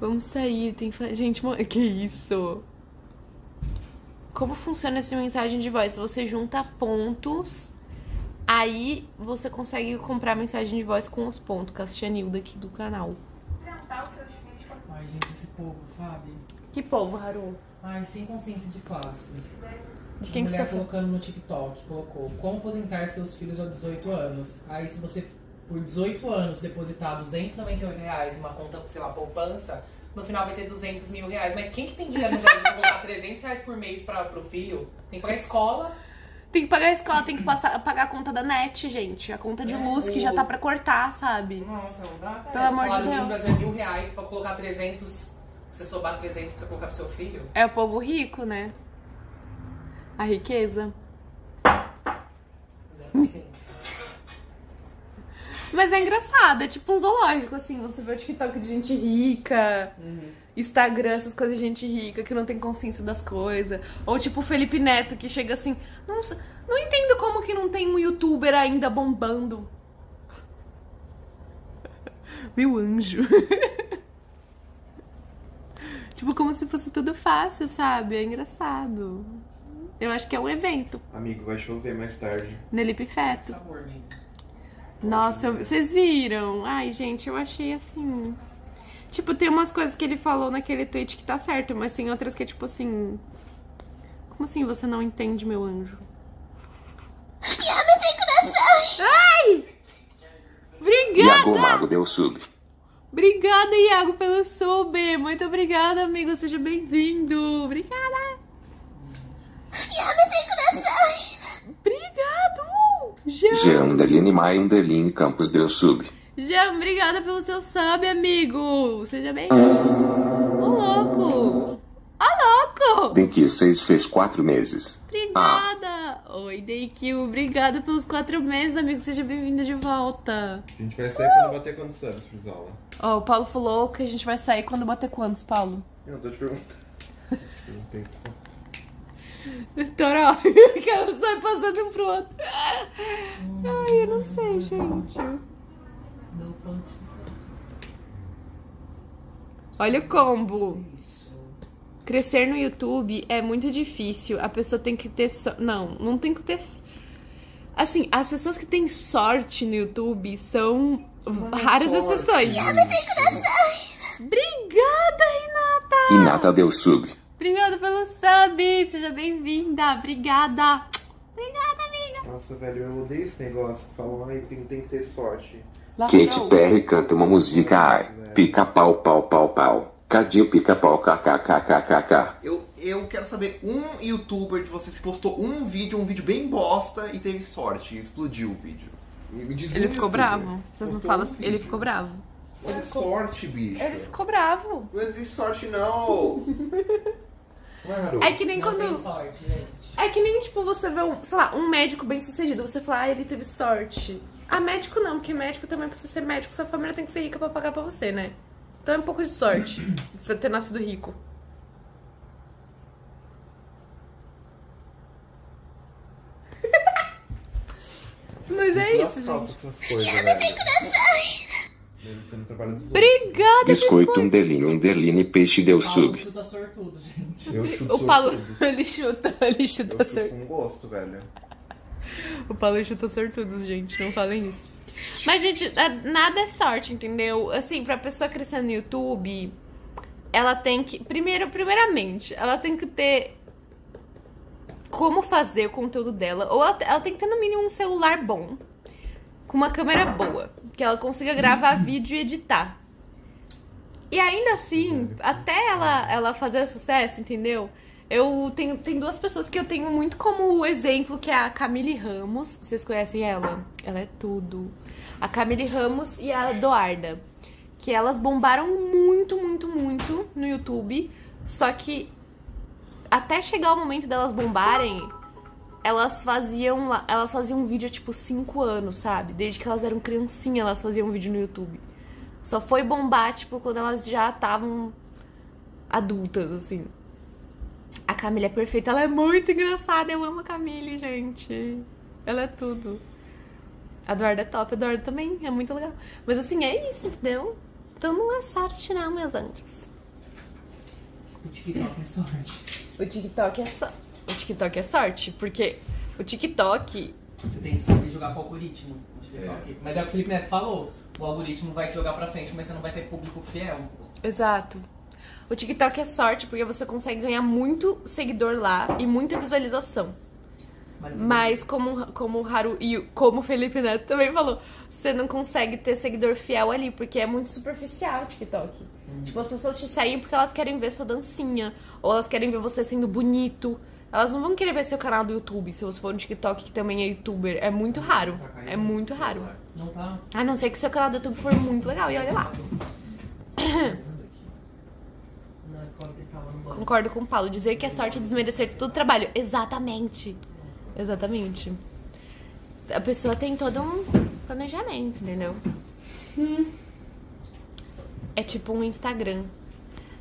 Vamos sair, tem... Gente, que isso? Como funciona essa mensagem de voz? Você junta pontos, aí você consegue comprar a mensagem de voz com os pontos. Castianilda aqui do canal. Ai, gente, esse povo, sabe? Que povo, Haru? Ai, sem consciência de classe. De quem que você tá colocando no TikTok, colocou como aposentar seus filhos aos dezoito anos. Aí se você, por dezoito anos, depositar duzentos e noventa e oito reais numa conta, sei lá, poupança, no final vai ter duzentos mil reais. Mas quem que tem dinheiro pra colocar trezentos reais por mês pra, pro filho? Tem que pagar a escola. Tem que pagar a escola, tem que passar, pagar a conta da net, gente. A conta de é, luz o... que já tá pra cortar, sabe? Nossa, não dá. Pelo é, amor de Deus. O salário mínimo é mil reais pra colocar trezentos, você sobrar trezentos pra colocar pro seu filho. É o povo rico, né? A riqueza. Mas é engraçado, é tipo um zoológico, assim. Você vê o TikTok de gente rica, uhum. Instagram, essas coisas de gente rica que não tem consciência das coisas. Ou tipo o Felipe Neto, que chega assim... Não, não entendo como que não tem um youtuber ainda bombando. Meu anjo. Tipo, como se fosse tudo fácil, sabe? É engraçado. Eu acho que é um evento. Amigo, vai chover mais tarde. Nelipe Feto. Sabor, nossa, eu... vocês viram? Ai, gente, eu achei assim... Tipo, tem umas coisas que ele falou naquele tweet que tá certo, mas tem outras que é tipo assim... Como assim você não entende, meu anjo? Eu não tenho coração! Ai! Obrigada! Iago Mago deu sub. Obrigada, Iago, pelo sub. Muito obrigada, amigo. Seja bem-vindo. Obrigada! Obrigado! Jean Underline Mai Underline Campos deu sub. Jean, obrigada pelo seu sub, amigo. Seja bem-vindo. Ô louco! Ô louco! Denkill seis fez quatro meses. Obrigada! Ah. Oi, Denkill. Obrigada pelos quatro meses, amigo. Seja bem-vindo de volta. A gente vai sair uh. quando bater quantos anos, Frizola? Ó, oh, o Paulo falou que a gente vai sair quando bater quantos, Paulo? Eu tô te perguntando. Eu não tenho tempo. Toró, que ela sai passando um pro outro. Ai, eu não sei, gente. Olha o combo. Crescer no YouTube é muito difícil. A pessoa tem que ter... So... Não, não tem que ter... Assim, as pessoas que têm sorte no YouTube são Mano raras sorte. exceções. Eu não tenho coração. Obrigada, Renata. Renata deu sub. Obrigada pelo sub, seja bem-vinda, obrigada. Obrigada, amiga. Nossa, velho, eu odeio esse negócio. Falam, ai, tem, tem que ter sorte. Kate Perry canta uma música, ai, pica-pau, pau, pau, pau. Cadê o pica-pau, kkkkk? Eu, eu quero saber, um youtuber de vocês postou um vídeo, um vídeo bem bosta e teve sorte, explodiu o vídeo. Me diz ele ficou bravo, vocês não falam, um ele ficou bravo. Não é sorte, bicho. Ele ficou bravo. Não existe sorte, não. Claro. É que nem não quando... sorte, gente. É que nem, tipo, você vê um, sei lá, um médico bem sucedido, você fala, ah, ele teve sorte. Ah, médico não, porque médico também precisa ser médico, sua família tem que ser rica pra pagar pra você, né? Então é um pouco de sorte, de você ter nascido rico. as calças com essas coisas, eu velho. Eu tenho que dançar. Você não trabalha dos outros. Obrigada, biscoito, um delinho, um derline, peixe, deu sub. Chuta sortudo, gente. Eu chuto o Paulo, ele chuta, ele chuta eu sortudo. Eu chuto com gosto, velho. O Paulo chuta sortudo, gente. Não falem isso. Mas, gente, nada é sorte, entendeu? Assim, pra pessoa crescer no YouTube, ela tem que... Primeiro, primeiramente, ela tem que ter como fazer o conteúdo dela. Ou ela, ela tem que ter, no mínimo, um celular bom. Com uma câmera boa. Que ela consiga gravar vídeo e editar. E ainda assim, até ela, ela fazer sucesso, entendeu? Eu tenho, tem duas pessoas que eu tenho muito como exemplo, que é a Camille Ramos. Vocês conhecem ela? Ela é tudo. A Camille Ramos e a Doarda. Que elas bombaram muito, muito, muito no YouTube. Só que até chegar o momento delas bombarem, elas faziam, elas faziam vídeo há tipo cinco anos, sabe? Desde que elas eram criancinha, elas faziam vídeo no YouTube. Só foi bombar, tipo, quando elas já estavam adultas, assim. A Camille é perfeita, ela é muito engraçada. Eu amo a Camille, gente. Ela é tudo. A Eduarda é top, a Eduarda também é muito legal. Mas assim, é isso, entendeu? Então não é sorte não, meus anjos. O TikTok é sorte. O TikTok é sorte. O TikTok é sorte, porque o TikTok... Você tem que saber jogar com o algoritmo. É. Mas é o que o Felipe Neto falou. O algoritmo vai te jogar pra frente, mas você não vai ter público fiel. Exato. O TikTok é sorte porque você consegue ganhar muito seguidor lá e muita visualização. Maravilha. Mas como, como o Haru e como o Felipe Neto também falou, você não consegue ter seguidor fiel ali, porque é muito superficial o TikTok. Hum. Tipo, as pessoas te seguem porque elas querem ver sua dancinha, ou elas querem ver você sendo bonito. Elas não vão querer ver seu canal do YouTube, se você for um TikTok que também é youtuber. É muito raro. Tá é muito raro. Não tá. A não ser que seu canal do YouTube for muito legal, e olha lá. Concordo com o Paulo, dizer que é sorte é desmerecer todo o trabalho. Exatamente. Exatamente. A pessoa tem todo um planejamento, entendeu? Hum. É tipo um Instagram.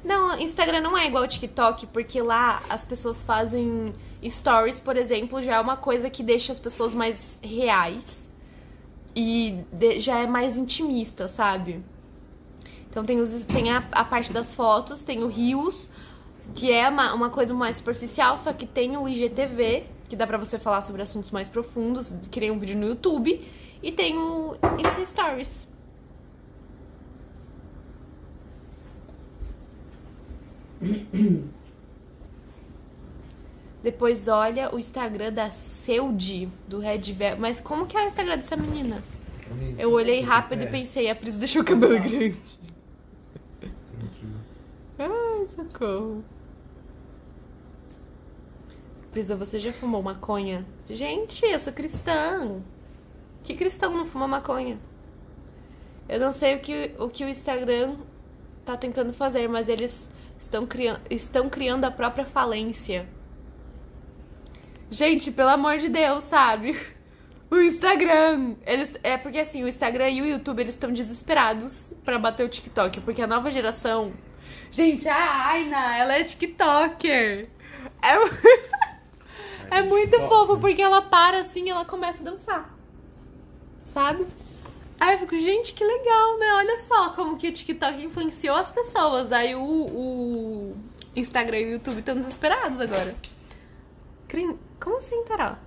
Não, Instagram não é igual ao TikTok, porque lá as pessoas fazem stories, por exemplo, já é uma coisa que deixa as pessoas mais reais. E de, já é mais intimista, sabe? Então tem, os, tem a, a parte das fotos, tem o Reels, que é uma, uma coisa mais superficial, só que tem o I G T V, que dá pra você falar sobre assuntos mais profundos, criar um vídeo no YouTube, e tem o Insta Stories. Depois olha o Instagram da Seudi, do Red Velvet. Mas como que é o Instagram dessa menina? Eu olhei rápido é. e pensei, a Pris deixou o cabelo grande. Ai, socorro. Prisa, você já fumou maconha? Gente, eu sou cristã. Que cristão não fuma maconha? Eu não sei o que o, que o Instagram tá tentando fazer, mas eles estão, criando, estão criando a própria falência. Gente, pelo amor de Deus, sabe? O Instagram, eles, é porque assim, o Instagram e o YouTube, eles estão desesperados pra bater o TikTok, porque a nova geração... Gente, a Aina, ela é TikToker. É, é muito fofo, porque ela para assim e ela começa a dançar. Sabe? Aí eu fico, gente, que legal, né? Olha só como que o TikTok influenciou as pessoas. Aí o, o Instagram e o YouTube estão desesperados agora. Como assim, Tará?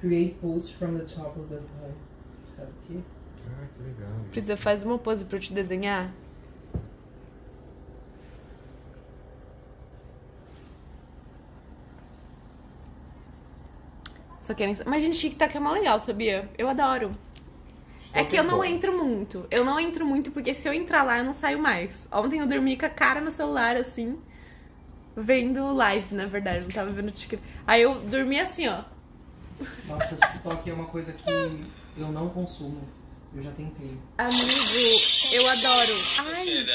Create post from the top of the pie. Ah, que legal. Precisa fazer uma pose pra eu te desenhar? Só querem... Mas, gente, TikTok é mó legal, sabia? Eu adoro. É que eu não entro muito. Eu não entro muito porque se eu entrar lá, eu não saio mais. Ontem eu dormi com a cara no celular, assim, vendo live, na verdade. Não tava vendo TikTok. Aí eu dormi assim, ó. Nossa, TikTok é uma coisa que eu não consumo. Eu já tentei. Amigo, eu adoro. Ai.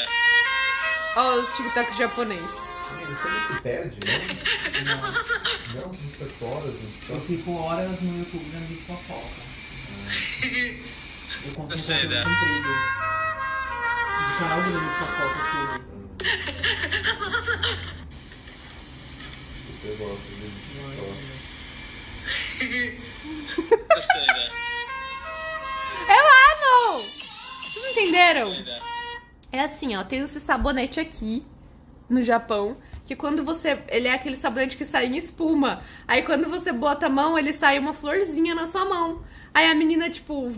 Ó, os TikTok japonês. Você se perde, né? Não, não fica horas, gente. Eu fico horas no YouTube vendo vídeo fofoca. Eu consigo fazer um comprido. Do canal do vídeo fofoca tudo. Eu gosto de vídeo fofoca. fizeram? É assim, ó, tem esse sabonete aqui no Japão, que quando você... ele é aquele sabonete que sai em espuma. Aí quando você bota a mão, ele sai uma florzinha na sua mão. Aí a menina, tipo...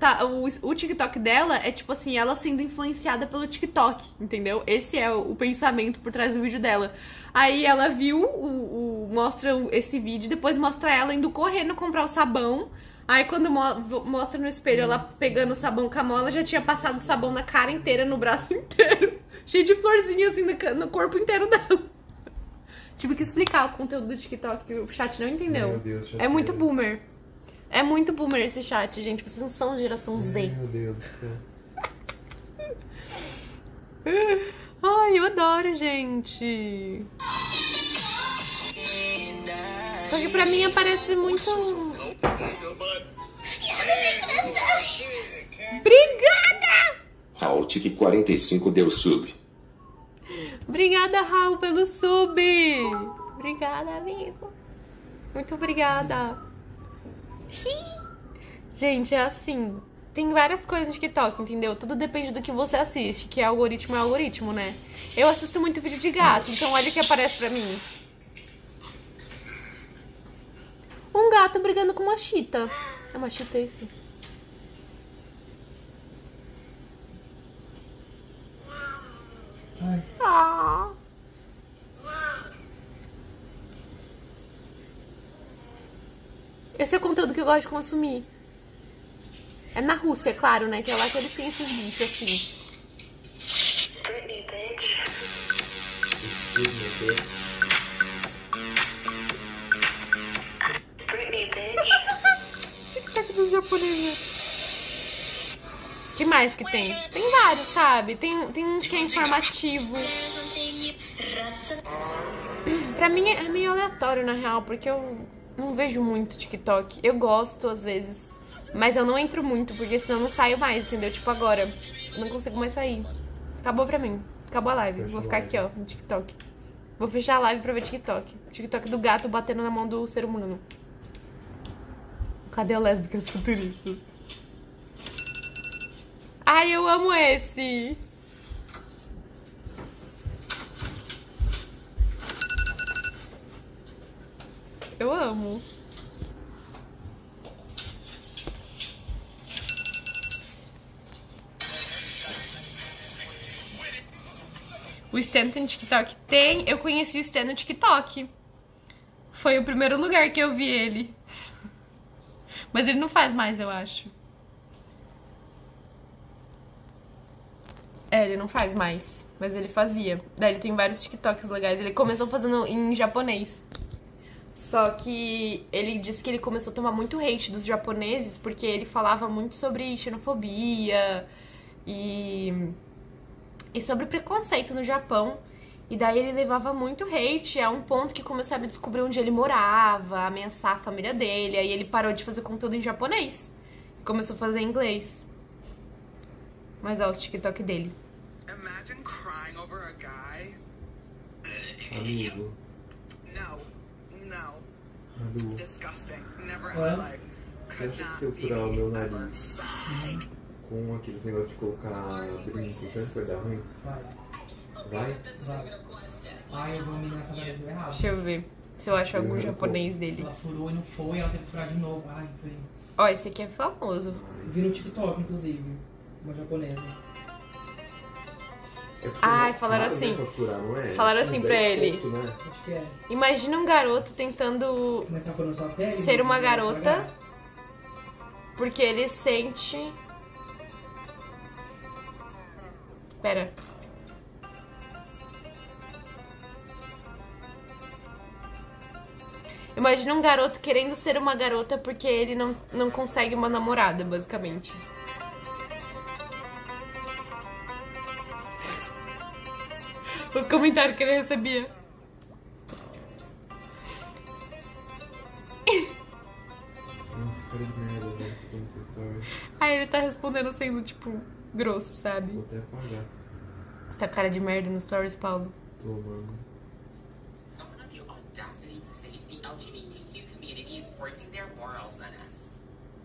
tá, o, o TikTok dela é, tipo assim, ela sendo influenciada pelo TikTok, entendeu? Esse é o, o pensamento por trás do vídeo dela. Aí ela viu, o, o, mostra esse vídeo, depois mostra ela indo correndo comprar o sabão. Aí quando mo mostra no espelho ela pegando o sabão com a mão, ela já tinha passado o sabão na cara inteira, no braço inteiro. Cheio de florzinha, assim, no, no corpo inteiro dela. Tive que explicar o conteúdo do TikTok, que o chat não entendeu. Meu Deus, é muito boomer. É muito boomer esse chat, gente. Vocês não são geração Z. Meu Deus do céu. Ai, eu adoro, gente. Só que pra mim aparece muito... Obrigada! Raul Tique quarenta e cinco deu sub. Obrigada, Raul, pelo sub. Obrigada, amigo. Muito obrigada. Gente, é assim, tem várias coisas no TikTok, entendeu? Tudo depende do que você assiste, que algoritmo é algoritmo, né? Eu assisto muito vídeo de gato, então olha o que aparece pra mim. Um gato brigando com uma chita. É uma chita esse? Ai. Ah. Esse é o conteúdo que eu gosto de consumir. É na Rússia, claro, né? Que é lá que eles têm esses bichos, assim. Britney, bitch. Britney, bitch. Britney, bitch. TikTok dos japoneses. Que mais que tem? Tem vários, sabe? Tem, tem uns que é informativo. Pra mim é meio aleatório, na real, porque eu... não vejo muito TikTok. Eu gosto, às vezes. Mas eu não entro muito, porque senão eu não saio mais, entendeu? Tipo, agora. Eu não consigo mais sair. Acabou pra mim. Acabou a live. Vou ficar aqui, ó, no TikTok. Vou fechar a live pra ver TikTok. TikTok do gato batendo na mão do ser humano. Cadê o lésbicas futuristas? Ai, eu amo esse! Eu amo. O Stan tem TikTok? Tem. Eu conheci o Stan no TikTok. Foi o primeiro lugar que eu vi ele. Mas ele não faz mais, eu acho. É, ele não faz mais. Mas ele fazia. Daí ele tem vários TikToks legais. Ele começou fazendo em japonês. Só que ele disse que ele começou a tomar muito hate dos japoneses porque ele falava muito sobre xenofobia e, e sobre preconceito no Japão. E daí ele levava muito hate a um ponto que começava a descobrir onde ele morava, ameaçar a família dele. Aí ele parou de fazer conteúdo em japonês e começou a fazer em inglês. Mas olha o TikTok dele. Imagine crying over a guy. Amigo. Manu. Ué? Você acha que se eu furar o meu nariz com aqueles negócios de colocar brinco, tanto vai dar ruim? Vai? Vai. Ai, eu vou mirar a cabeça do errado. Deixa eu ver se eu acho algum eu japonês pô. dele. Ela furou e não foi, ela teve que furar de novo. Ai, foi. Ó, esse aqui é famoso. Vira o TikTok, inclusive. Uma japonesa. É Ai, falaram assim. Furar, é? Falaram assim pra ele. Ponto, né? é. Imagina um garoto tentando Mas tá sua pele, ser uma garota porque ele sente. Pera. Imagina um garoto querendo ser uma garota porque ele não, não consegue uma namorada, basicamente. Os comentários que ele recebia. Nossa, cara de merda, velho, que tem essa história. Aí ele tá respondendo sendo, tipo, grosso, sabe? Vou até apagar. Você tá com cara de merda no stories, Paulo? Tô, mano.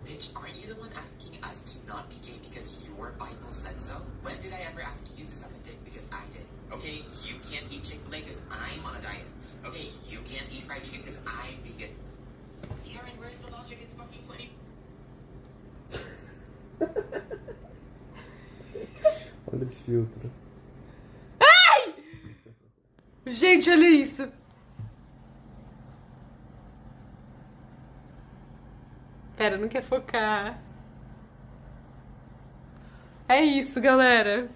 Bitch, aren't you the one asking us to not be gay because you or Bible said so. When did I ever ask you to suck a dick? Because I did. Okay, you can't eat Chick-fil-A because I'm on a diet. Okay, you can't eat fried chicken because I'm vegan. Karen, where's the logic? It's fucking twenty. Olha esse filtro. Ai! Gente, olha isso. Pera, não quer focar. É isso, galera.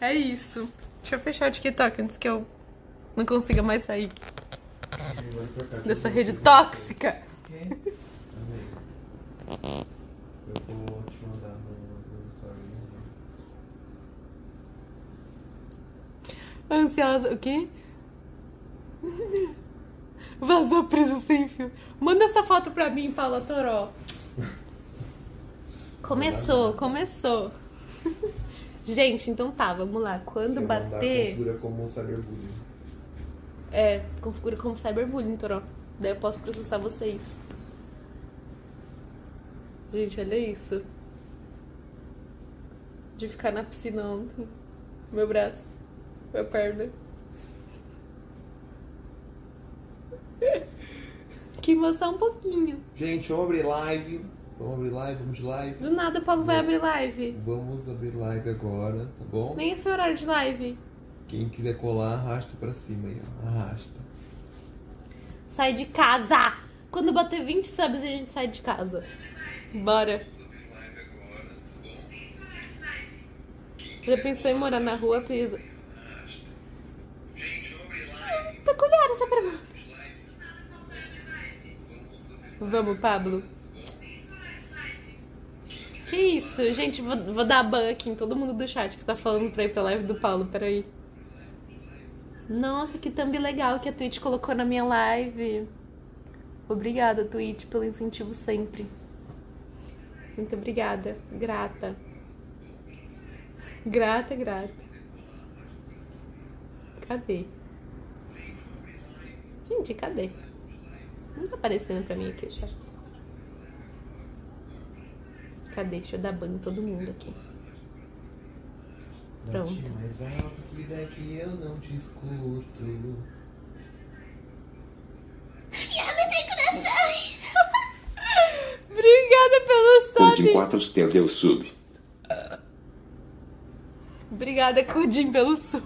É isso. Deixa eu fechar o TikTok antes que eu não consiga mais sair dessa rede tóxica. Amém. Eu vou te mandar no stories. Ansiosa. O quê? Vazou preso sem fio. Manda essa foto pra mim, Paula Toró. Começou, começou. Gente, então tá, vamos lá. Quando você bater. Configura como um cyberbullying. É, configura como cyberbullying, Toró. Daí eu posso processar vocês. Gente, olha isso. De ficar na piscina ontem. Meu braço. Minha perna. Que mostrar um pouquinho. Gente, vamos abrir live. Vamos abrir live, vamos de live. Do nada o Paulo vai abrir live. Vamos abrir live agora, tá bom? Nem esse horário de live. Quem quiser colar, arrasta pra cima aí, ó. Arrasta. Sai de casa! Quando bater vinte subs, a gente sai de casa. Bora. Já pensou em morar na rua, Prizzaa? Peculiar essa pergunta. Vamos, Pablo. Que isso? Gente, vou, vou dar ban aqui em todo mundo do chat que tá falando pra ir pra live do Paulo. Peraí. Nossa, que thumb legal que a Twitch colocou na minha live. Obrigada, Twitch, pelo incentivo sempre. Muito obrigada. Grata. Grata, grata. Cadê? Gente, cadê? Não tá aparecendo pra mim aqui, já. Cadê? Deixa eu dar banho em todo mundo aqui. Pronto. Não te mais alto que daqui eu não te escuto. Obrigada pelo sub. Cudim quatro deu sub. Obrigada, Cudim, pelo sub.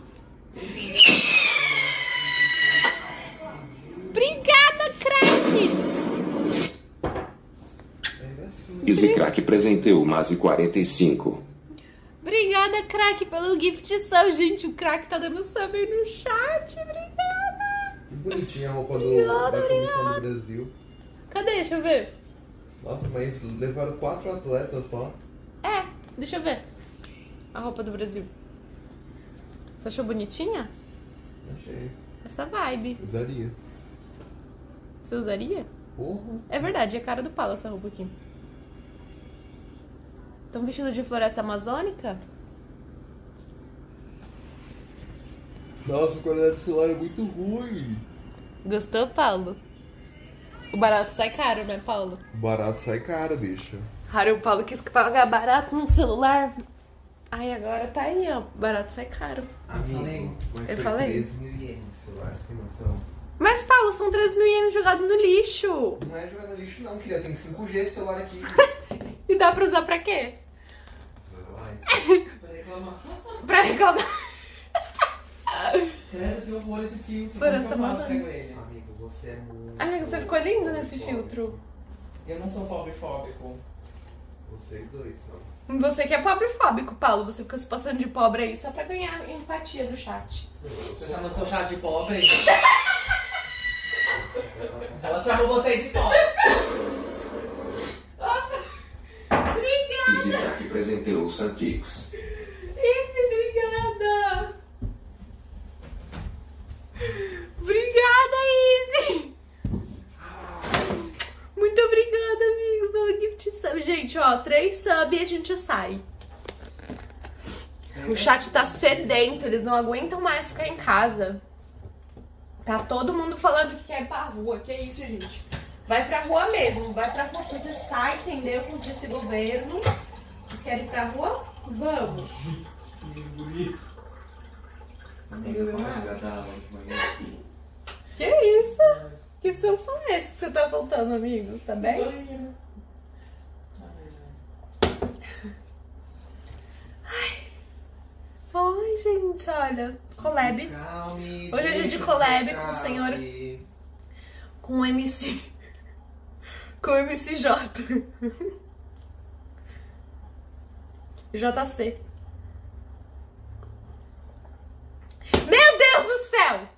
Obrigada, craque. Easy craque presenteou mais quarenta e cinco. Obrigada, craque, pelo gift sub. Gente, o craque tá dando sub aí no chat. Obrigada. Que bonitinha a roupa do, obrigada, da Comissão do Brasil. Cadê? Deixa eu ver. Nossa, mas levaram quatro atletas só. É, deixa eu ver. A roupa do Brasil. Você achou bonitinha? Achei. Essa vibe. Usaria. Você usaria? Porra. É verdade, é cara do Paulo essa roupa aqui. Estão vestidos de floresta amazônica? Nossa, a qualidade do celular é muito ruim. Gostou, Paulo? O barato sai caro, né, Paulo? O barato sai caro, bicho. Raro, o Paulo quis pagar barato num celular. Ai, agora tá aí, ó. Barato sai caro. Amigo, mas eu falei. três mil ienes no celular, sem noção. Mas, Paulo, são três mil ienes jogados no lixo. Não é jogado no lixo, não, querida. Tem cinco G esse celular aqui. E dá pra usar pra quê? Pra reclamar. Pra reclamar. Credo, que horror esse filtro. Floresta amazônica. Amigo, você é muito... Amigo, você ficou lindo nesse filtro. Eu não sou pobrefóbico. Vocês dois são. Você que é pobrefóbico, Paulo. Você fica se passando de pobre aí só pra ganhar empatia do chat. Você chamou seu chat de pobre? Ela chamou vocês de pobre. Obrigada. Isita que presenteou o Sankix. Obrigada, Izzy! Muito obrigada, amigo, pelo gift sub. Gente, ó, três sub e a gente sai. O chat tá sedento, eles não aguentam mais ficar em casa. Tá todo mundo falando que quer ir pra rua. Que é isso, gente? Vai pra rua mesmo, vai pra rua, você sai, entendeu? Contra esse governo. Vocês querem ir pra rua? Vamos. Bonito. Que isso? Que sons são esses que você tá soltando, amigo? Tá bem? Ai. Ai, gente, olha. Collab. Hoje é dia de collab com o senhor... Com o M C... Com o M C J. J C. Meu Deus do céu!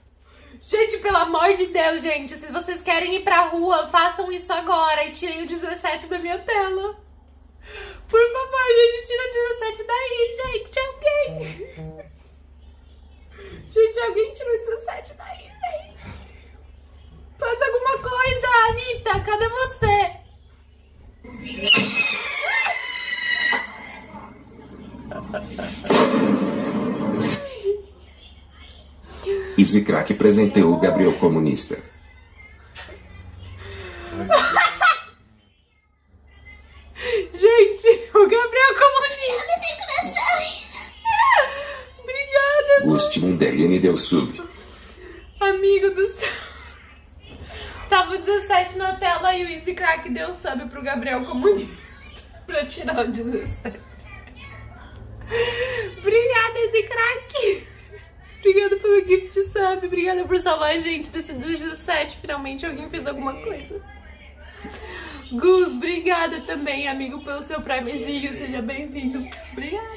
Gente, pelo amor de Deus, gente. Se vocês querem ir pra rua, façam isso agora e tirem o dezessete da minha tela. Por favor, gente, tira o dezessete daí, gente. Alguém. Gente, alguém tira o dezessete daí, gente. Faz alguma coisa, Anitta. Cadê você? Easy Crack presenteou o Gabriel Comunista. Gente, o Gabriel Comunista tem coração. Obrigada. Gusti Mundelini deu sub. Amigo do céu. Tava o dezessete na tela e o Easy Crack deu sub pro Gabriel Comunista pra tirar o dezessete. Obrigada, Easy Crack. Obrigada pelo gift sub. Obrigada por salvar a gente desse dezessete. Finalmente alguém fez alguma coisa. Gus, obrigada também, amigo, pelo seu primezinho. Seja bem-vindo. Obrigada.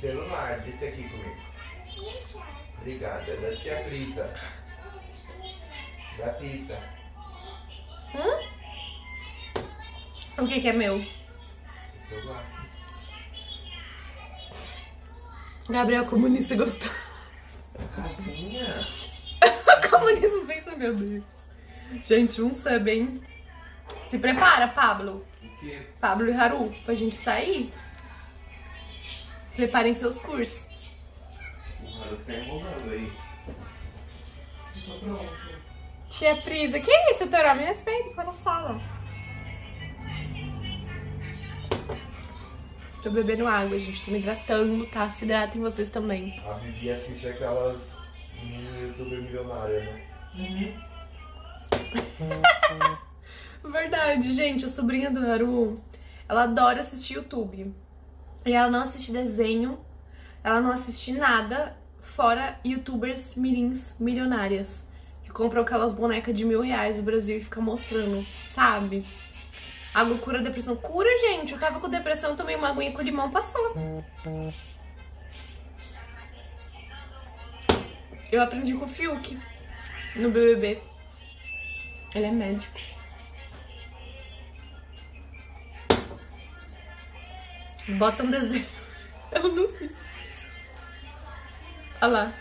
Celular, desse aqui comigo. Obrigada, da tia Prizzaa. Da pizza. Hum? O que que é meu? Gabriel Comunista gostou. Casinha. O comunismo pensa, meu Deus. Gente, um sub, hein? Se prepara, Pablo. O quê? Pablo e Haru, pra gente sair. Preparem seus cursos. O Haru tá enrolando aí. Tô pronto. Tia Prizzaa. Que isso, Toró? Me respeita, foi na sala. Tô bebendo água, gente. Tô me hidratando, tá? Se hidratem vocês também. A Vivi assiste aquelas youtuber milionárias, né? Uhum. Verdade, gente. A sobrinha do Haru, ela adora assistir YouTube. E ela não assiste desenho, ela não assiste nada, fora youtubers mirins milionárias. Compram aquelas bonecas de mil reais no Brasil e fica mostrando, sabe? Água cura depressão. Cura, gente. Eu tava com depressão, tomei uma aguinha com limão, passou. Eu aprendi com o Fiuk no B B B. Ele é médico. Bota um desenho. Eu não sei. Olha lá.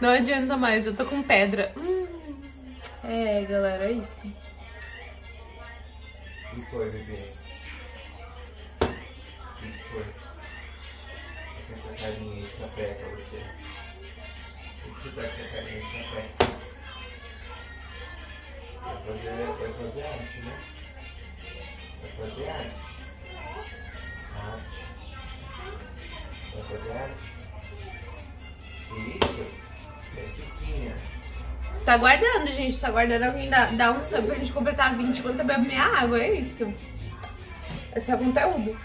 Não adianta mais, eu tô com pedra. Hum. É, galera, é isso. O que foi, bebê? O que foi? Essa carinha de café pra você. O que dá essa carinha de café? Vai fazer, vai fazer arte, né? Vai fazer arte. Arte. Vai fazer arte. Isso. Tá guardando, gente. Tá guardando alguém dá, dá um sub pra gente completar vinte enquanto eu bebo minha água. É isso. Esse é o conteúdo.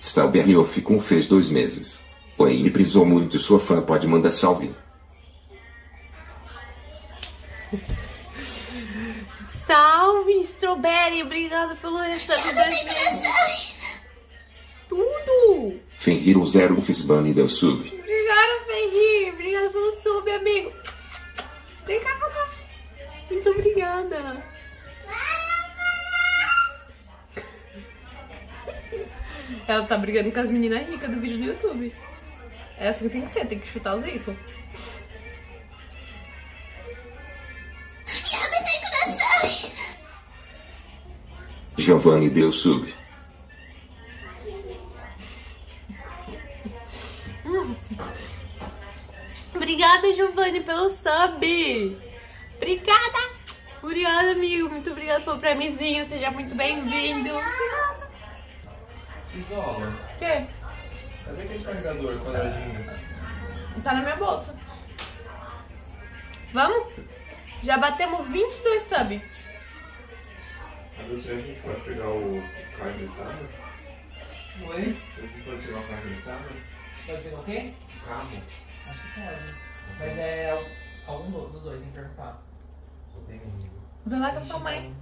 Stalberry eu fico um fez dois meses. Oi, ele brisou muito, sua fã pode mandar salve. Salve, Strawberry! Obrigada pelo recebido. Tudo! Fenrir zero Fisbani deu sub. Obrigada, Fenrir! Obrigada pelo sub, amigo! Vem cá, cá. Muito obrigada! Ela tá brigando com as meninas ricas do vídeo do YouTube. É assim que tem que ser, tem que chutar os ricos. Giovanni deu sub. Obrigada, Giovanni, pelo sub. Obrigada. Obrigada, amigo. Muito obrigada pelo prêmiozinho. Seja muito bem-vindo. Isola. O quê? Cadê aquele carregador quadradinho? Tá na minha bolsa. Vamos? Já batemos vinte e dois subs. Mas a gente pode pegar o carro de tábua? Oi? A gente pode pegar o carro de tábua? Pode pegar o quê? O carro. Acho que pode. Mas é algum dos dois, tem que perguntar. Vai lá com a sua mãe.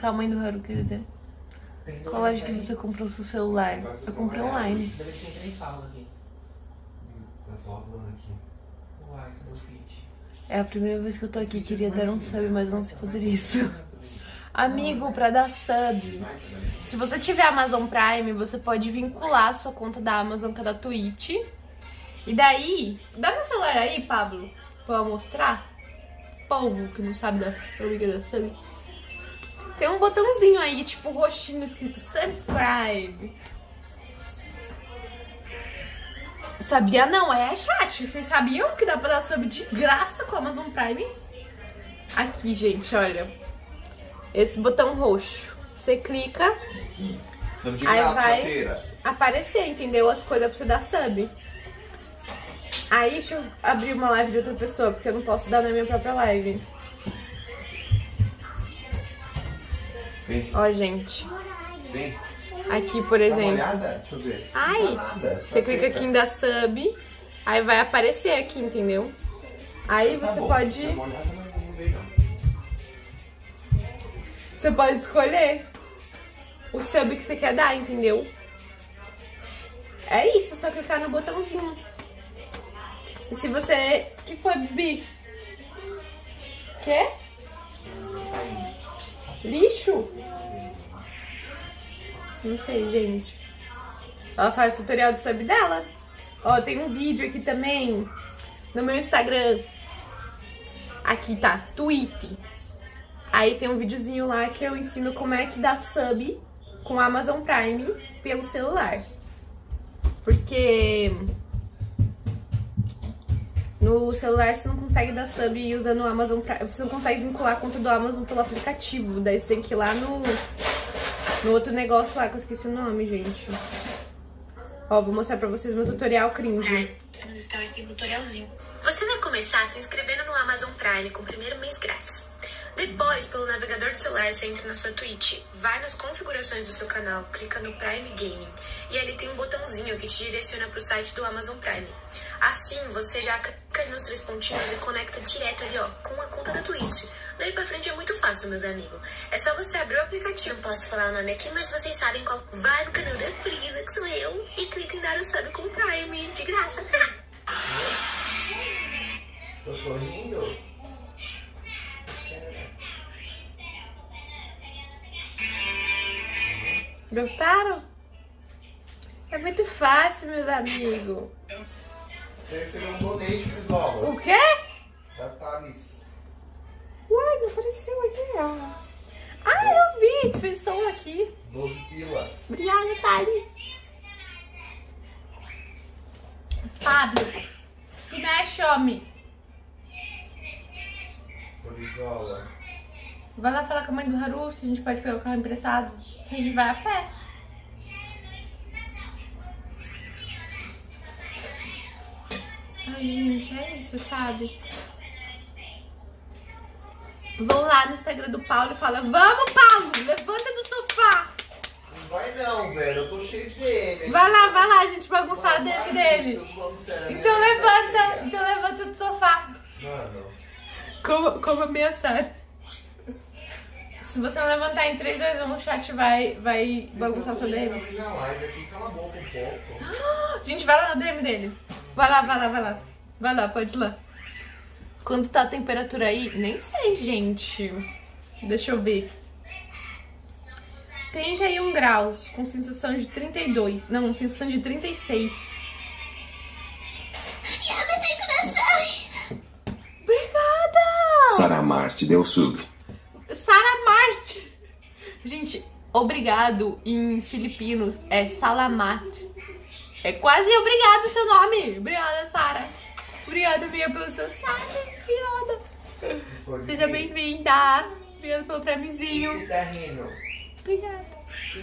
Com a mãe do Haru, quer dizer. Qual loja que você comprou o seu celular? Eu comprei online. Deve ter três salas aqui. Tá só falando aqui. Uai, cadê o Twitch? É a primeira vez que eu tô aqui. Queria dar um sub, mas não sei fazer isso. Amigo, pra dar sub. Se você tiver Amazon Prime, você pode vincular a sua conta da Amazon com a da Twitch. E daí... Dá meu celular aí, Pablo, pra eu mostrar. Povo que não sabe da sub, da sub. Tem um botãozinho aí, tipo roxinho, escrito subscribe. Sabia não, é chat. Vocês sabiam que dá pra dar sub de graça com a Amazon Prime? Aqui, gente, olha. Esse botão roxo. Você clica, de aí graça, vai inteira. Aparecer, entendeu? As coisas pra você dar sub. Aí, deixa eu abrir uma live de outra pessoa, porque eu não posso dar na minha própria live. Vem. Ó, gente. Vem. Aqui, por exemplo. Dá uma olhada? Deixa eu ver. Ai, você clica aqui em dar sub, aí vai aparecer aqui, entendeu? Aí você pode... Você pode escolher o sub que você quer dar, entendeu? É isso, só clicar no botãozinho. E se você... que foi, Bibi? Quê? Lixo? Não sei, gente. Ela faz tutorial do sub dela. Ó, tem um vídeo aqui também no meu Instagram. Aqui tá, tweet. Aí tem um videozinho lá que eu ensino como é que dá sub com a Amazon Prime pelo celular. Porque... no celular você não consegue dar sub usando o Amazon Prime. Você não consegue vincular a conta do Amazon pelo aplicativo. Daí você tem que ir lá no, no outro negócio lá, que eu esqueci o nome, gente. Ó, vou mostrar pra vocês meu tutorial cringe. Nos stories tem tutorialzinho. Você vai começar se inscrevendo no Amazon Prime com o primeiro mês grátis. Depois, pelo navegador do celular, você entra na sua Twitch, vai nas configurações do seu canal, clica no Prime Gaming e ali tem um botãozinho que te direciona pro site do Amazon Prime. Assim, você já clica nos três pontinhos e conecta direto ali, ó, com a conta da Twitch. Daí pra frente é muito fácil, meus amigos. É só você abrir o aplicativo, posso falar o nome aqui, mas vocês sabem qual. Vai no canal da Prizzaa, que sou eu, e clica em dar o sub com o Prime, de graça. Tô sorrindo? Gostaram? É muito fácil, meus amigos. Você recebeu um donate, Prizzaa. O quê? Da Thalys. Uai, não apareceu aqui, ó. Ah, eu vi, tu fez som aqui. doze pilas. Obrigada, Thalys. Pablo, se mexe, homem. Prizzaa. Vai lá falar com a mãe do Haru se a gente pode pegar o carro emprestado. Se a gente vai a pé. Ai, gente, é isso, sabe? Vão lá no Instagram do Paulo e fala: vamos, Paulo, levanta do sofá. Não vai não, velho, eu tô cheio de M. Vai lá, vai lá, a gente bagunçar o D M dele. Então levanta, então levanta do sofá. Mano. Como, como ameaçar. Se você não levantar em três, dois, um, o chat vai, vai bagunçar sua D M. Gente, vai lá na D M dele. Vai lá, vai lá, vai lá. Vai lá, pode ir lá. Quanto tá a temperatura aí? Nem sei, gente. Deixa eu ver. trinta e um graus, com sensação de trinta e dois. Não, sensação de trinta e seis. Obrigada! Sara Marte deu sub. Sara Marte. Gente, obrigado em filipinos é salamat. É quase obrigado o seu nome. Obrigada, Sara. Obrigada, minha pessoa. Sara, obrigada. Foi Seja bem-vinda. Obrigada pelo prêmiozinho. Obrigada.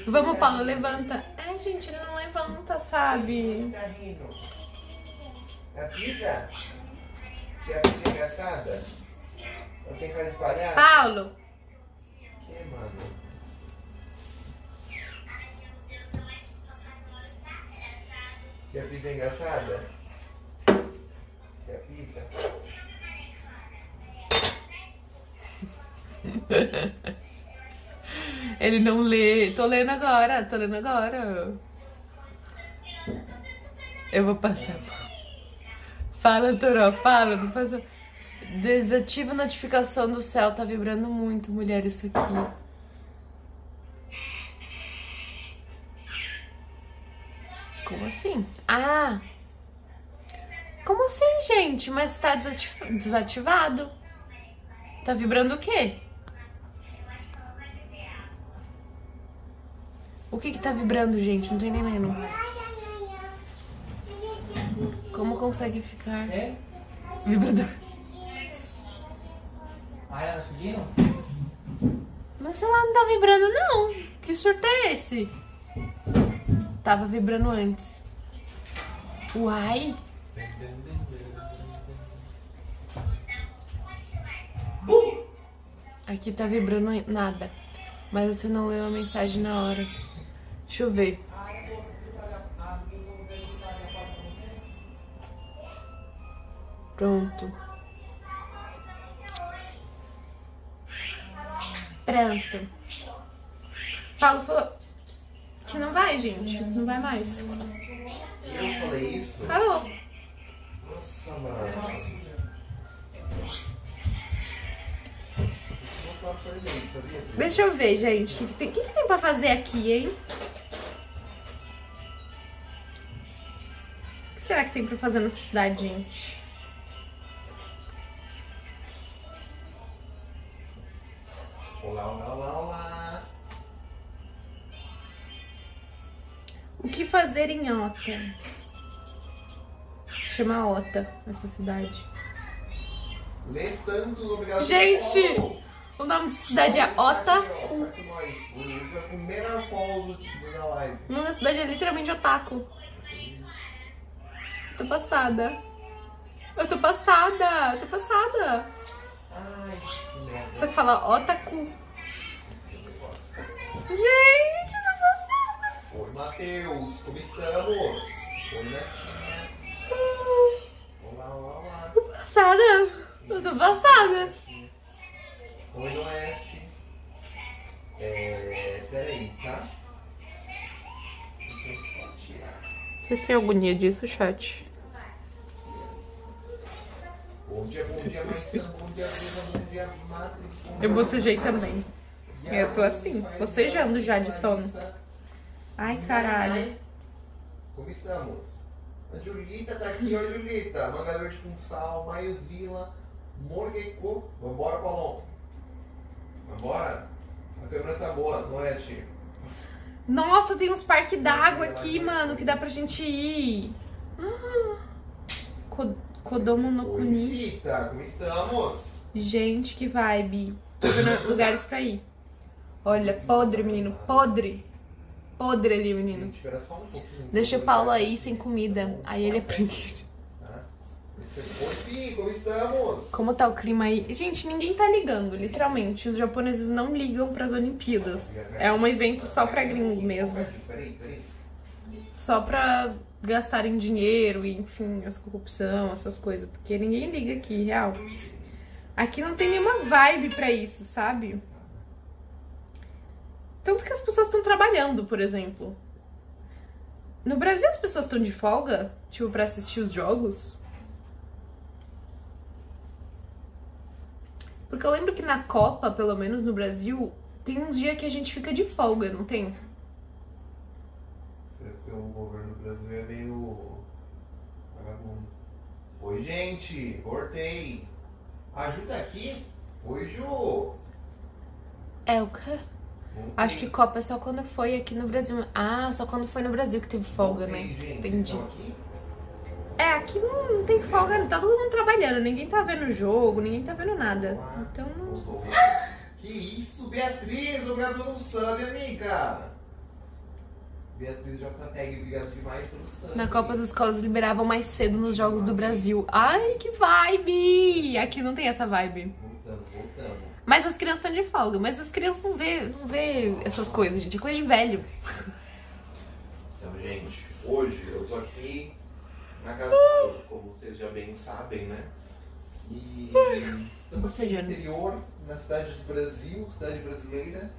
Vamos, Paulo, levanta. Ai, gente, não levanta, sabe? A pizza? Que a pizza é engraçada? Não tem cara de palhaço? Paulo! Que, mano? Que a pizza é engraçada? Que a pizza? Ele não lê. Tô lendo agora, tô lendo agora. Eu vou passar. Fala, Toró, fala, não passa. Desativa a notificação do céu, tá vibrando muito, mulher, isso aqui. Como assim? Ah! Como assim, gente? Mas tá desativ- desativado. Tá vibrando o quê? O que que tá vibrando, gente? Não tô entendendo. Como consegue ficar? É? Vibrador. Ah, ela subindo? Meu celular não tá vibrando, não. Que surto é esse? Tava vibrando antes. Uai. Uh! Aqui tá vibrando nada. Mas você não leu a mensagem na hora. Deixa eu ver. Pronto. Pronto. Paulo falou que não vai, gente. Não vai mais. Eu falei isso? Falou. Nossa, mano. Deixa eu ver, gente. O que, que tem pra fazer aqui, hein? O que será que tem pra fazer nessa cidade, gente? Olá, olá, olá, olá. O que fazer em Ota? Chama Ota, essa cidade. Lê Santos, obrigado. Gente, o nome da cidade é Otaku. O nome da cidade é literalmente Otaku. Tô passada. Eu tô passada, eu tô passada. Ai, que merda. Só que fala Otaku. Gente, tô passada. Oi, Matheus, como estamos? Oi, Netinha. Olá, olá, olá. Tô passada. Eu tô passada. Oi, Oeste. É... Peraí, tá? Deixa eu só tirar. Vocês têm agonia disso, chat? Bom dia, bom dia, Maissan, bom dia, Lusa, bom dia, Matri. Eu bocejei também. Eu tô assim, bocejando já de sono. Ai, caralho. Como estamos? A Julita tá aqui, ó, Julita. Manga Verde com Sal, Maiozila, Morgeco. Vambora, Paulão. Vambora. A câmera tá boa, não é, Chico? Nossa, tem uns parques d'água aqui, mano, que dá pra gente ir. Ah. Kodomo no Kuni. Como estamos? Gente, que vibe. Lugares pra ir. Olha, podre, menino. Podre. Podre ali, menino. Gente, espera só um pouquinho. Deixa o Paulo aí sem comida. Aí ele é preguiça. Oi, como estamos? Como tá o clima aí? Gente, ninguém tá ligando, literalmente. Os japoneses não ligam pras Olimpíadas. É um evento só pra gringo mesmo. Só pra... gastarem dinheiro e, enfim, as corrupção, essas coisas. Porque ninguém liga aqui, real. Aqui não tem nenhuma vibe pra isso, sabe? Tanto que as pessoas estão trabalhando, por exemplo. No Brasil as pessoas estão de folga, tipo, pra assistir os jogos. Porque eu lembro que na Copa, pelo menos no Brasil, tem uns dias que a gente fica de folga, não tem? O governo brasileiro é meio vagabundo. Oi, gente, cortei. Ajuda aqui. Oi, Ju. É o quê? Acho que Copa só quando foi aqui no Brasil. Ah, só quando foi no Brasil que teve folga, né? Entendi. É, aqui não, não tem folga, tá todo mundo trabalhando, ninguém tá vendo o jogo, ninguém tá vendo nada. Então não... Que isso, Beatriz, obrigado pelo sub, amiga! Beatriz já tá pega e obrigado demais pelo sub. Na Copa as escolas liberavam mais cedo nos jogos do Brasil. Ai, que vibe! Aqui não tem essa vibe. Voltamos, voltamos. Mas as crianças estão de folga, mas as crianças não vê, não vê essas coisas, gente, é coisa de velho. Então, gente, hoje eu tô aqui... Na casa do povo, como vocês já bem sabem, né? E estamos no interior, na cidade do Brasil, cidade brasileira.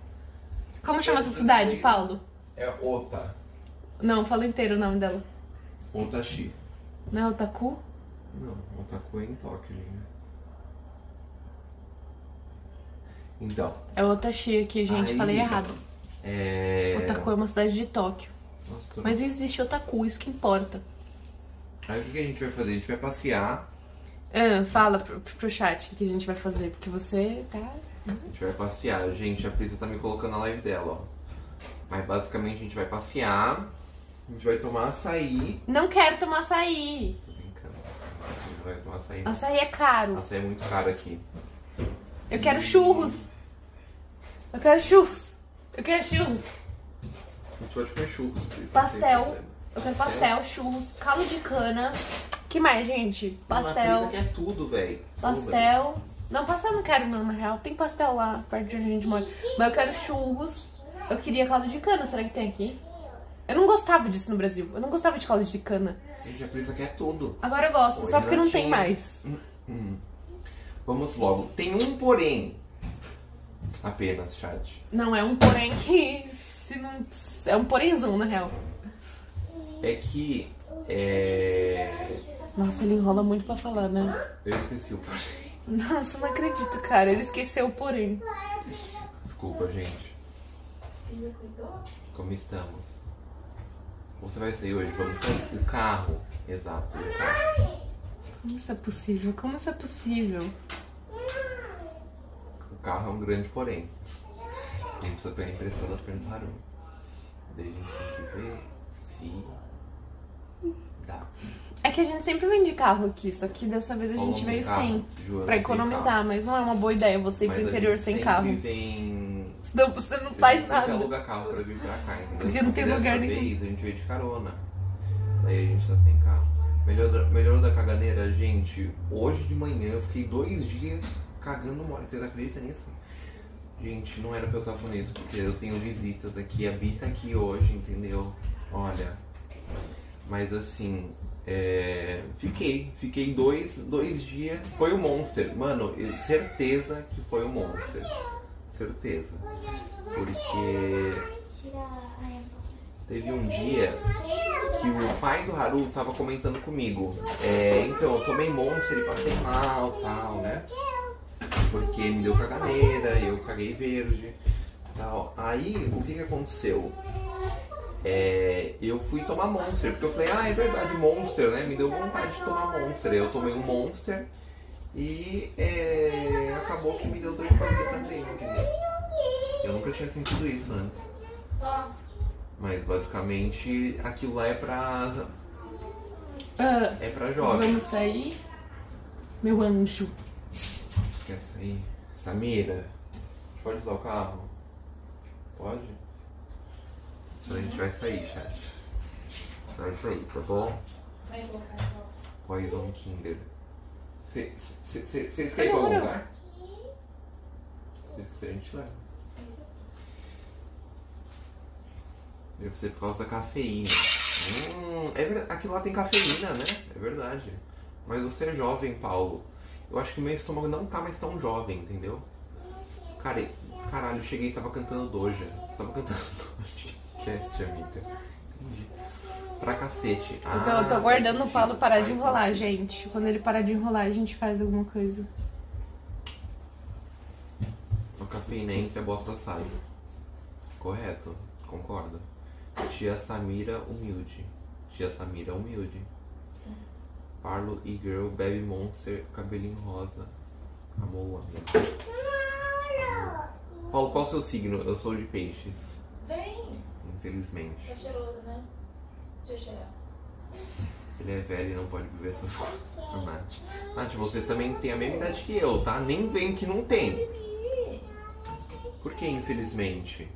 Como chama essa cidade, Paulo? É Ota. Não, fala inteiro o nome dela. Otachi. Não é Otaku? Não, Otaku é em Tóquio, né? Então. É Otachi aqui, gente, aí, falei errado. É... Otaku é uma cidade de Tóquio. Nossa, tô... Mas existe Otaku, isso que importa. Aí o que, que a gente vai fazer? A gente vai passear. Ah, fala pro, pro chat o que, que a gente vai fazer, porque você tá... A gente vai passear, gente. A Prizzaa tá me colocando na live dela, ó. Mas basicamente a gente vai passear, a gente vai tomar açaí. Não quero tomar açaí. Tô brincando. A gente vai tomar açaí. Açaí é caro. Açaí é muito caro aqui. Eu quero churros. Eu quero churros. Eu quero churros. A gente pode comer churros, Prizzaa. Pastel. Eu quero pastel, pastel, churros, caldo de cana. Que mais, gente? Pastel. Aqui é tudo, velho. Pastel. Não, pastel eu não quero, não, na real. Tem pastel lá, perto de onde a gente mora. Mas eu quero churros. Eu queria caldo de cana. Será que tem aqui? Eu não gostava disso no Brasil. Eu não gostava de caldo de cana. Gente, a Prizzaa aqui é tudo. Agora eu gosto, Oi, só porque não tem mais. Hum, hum. Vamos logo. Tem um porém. Apenas, chat. Não, é um porém que... Se não... É um porémzão, na real. É que, é... Nossa, ele enrola muito pra falar, né? Eu esqueci o porém. Nossa, não acredito, cara. Ele esqueceu o porém. Desculpa, gente. Como estamos? Você vai sair hoje? Vamos sair? O carro. Exato. O carro. Como isso é possível? Como isso é possível? O carro é um grande porém. A gente precisa pegar a impressão da Fernanda Haru. Daí a gente tem que ver... Dá. É que a gente sempre vem de carro aqui, só que dessa vez a Falando gente veio carro, sem juro, pra economizar, carro. Mas não é uma boa ideia você ir mas pro interior sem carro. Vem... Senão você não faz nada. Alugar carro pra vir pra cá, entendeu? Porque não tem dessa lugar vez, nenhum. A gente veio de carona. Daí a gente tá sem carro. Melhorou, melhorou da caganeira, gente. Hoje de manhã eu fiquei dois dias cagando mole. Vocês acreditam nisso? Gente, não era pra eu estar falando isso, porque eu tenho visitas aqui, a Bi tá aqui hoje, entendeu? Olha, mas assim, é, fiquei, fiquei dois, dois dias, foi o Monster, mano, eu, certeza que foi o Monster, certeza, porque teve um dia que o pai do Haru tava comentando comigo, é, então, eu tomei Monster e passei mal, tal, né, porque me deu caganeira, eu caguei verde, tal, aí o que que aconteceu? É, eu fui tomar Monster, porque eu falei, ah, é verdade, Monster, né? Me deu vontade de tomar Monster. Eu tomei um Monster e é, acabou que me deu dor de barriga também. Eu nunca tinha sentido isso antes. Mas basicamente aquilo lá é pra... Uh, é pra jovens. Vamos sair? Meu anjo. Você quer sair? Samira, pode usar o carro? Pode? Então a gente vai sair, chat. Vai sair, tá bom? Vai colocar Poison Kinder. Vocês querem ir pra algum lugar? Isso a gente leva. Deve ser por causa da cafeína. Hum, é verdade. Aquilo lá tem cafeína, né? É verdade. Mas você é jovem, Paulo. Eu acho que meu estômago não tá mais tão jovem, entendeu? Cara, caralho, eu cheguei e tava cantando Doja. Você tava cantando Doja. Gente, amiga. Entendi. Pra cacete. Ah, eu tô, eu tô aguardando o Paulo parar de enrolar, gente. Quando ele parar de enrolar, a gente faz alguma coisa. A cafeína entra, a bosta sai. Correto. Concordo. Tia Samira humilde. Tia Samira humilde. Parlo e girl, baby monster, cabelinho rosa. Amor, amigo. Paulo, qual é o seu signo? Eu sou de peixes. Vem! Infelizmente. É cheiroso, né? Deixa eu cheirar. Ele é velho e não pode beber essas coisas. Nath. Nath, você também tem a mesma idade que eu, tá? Nem vem que não tem. Por que, infelizmente?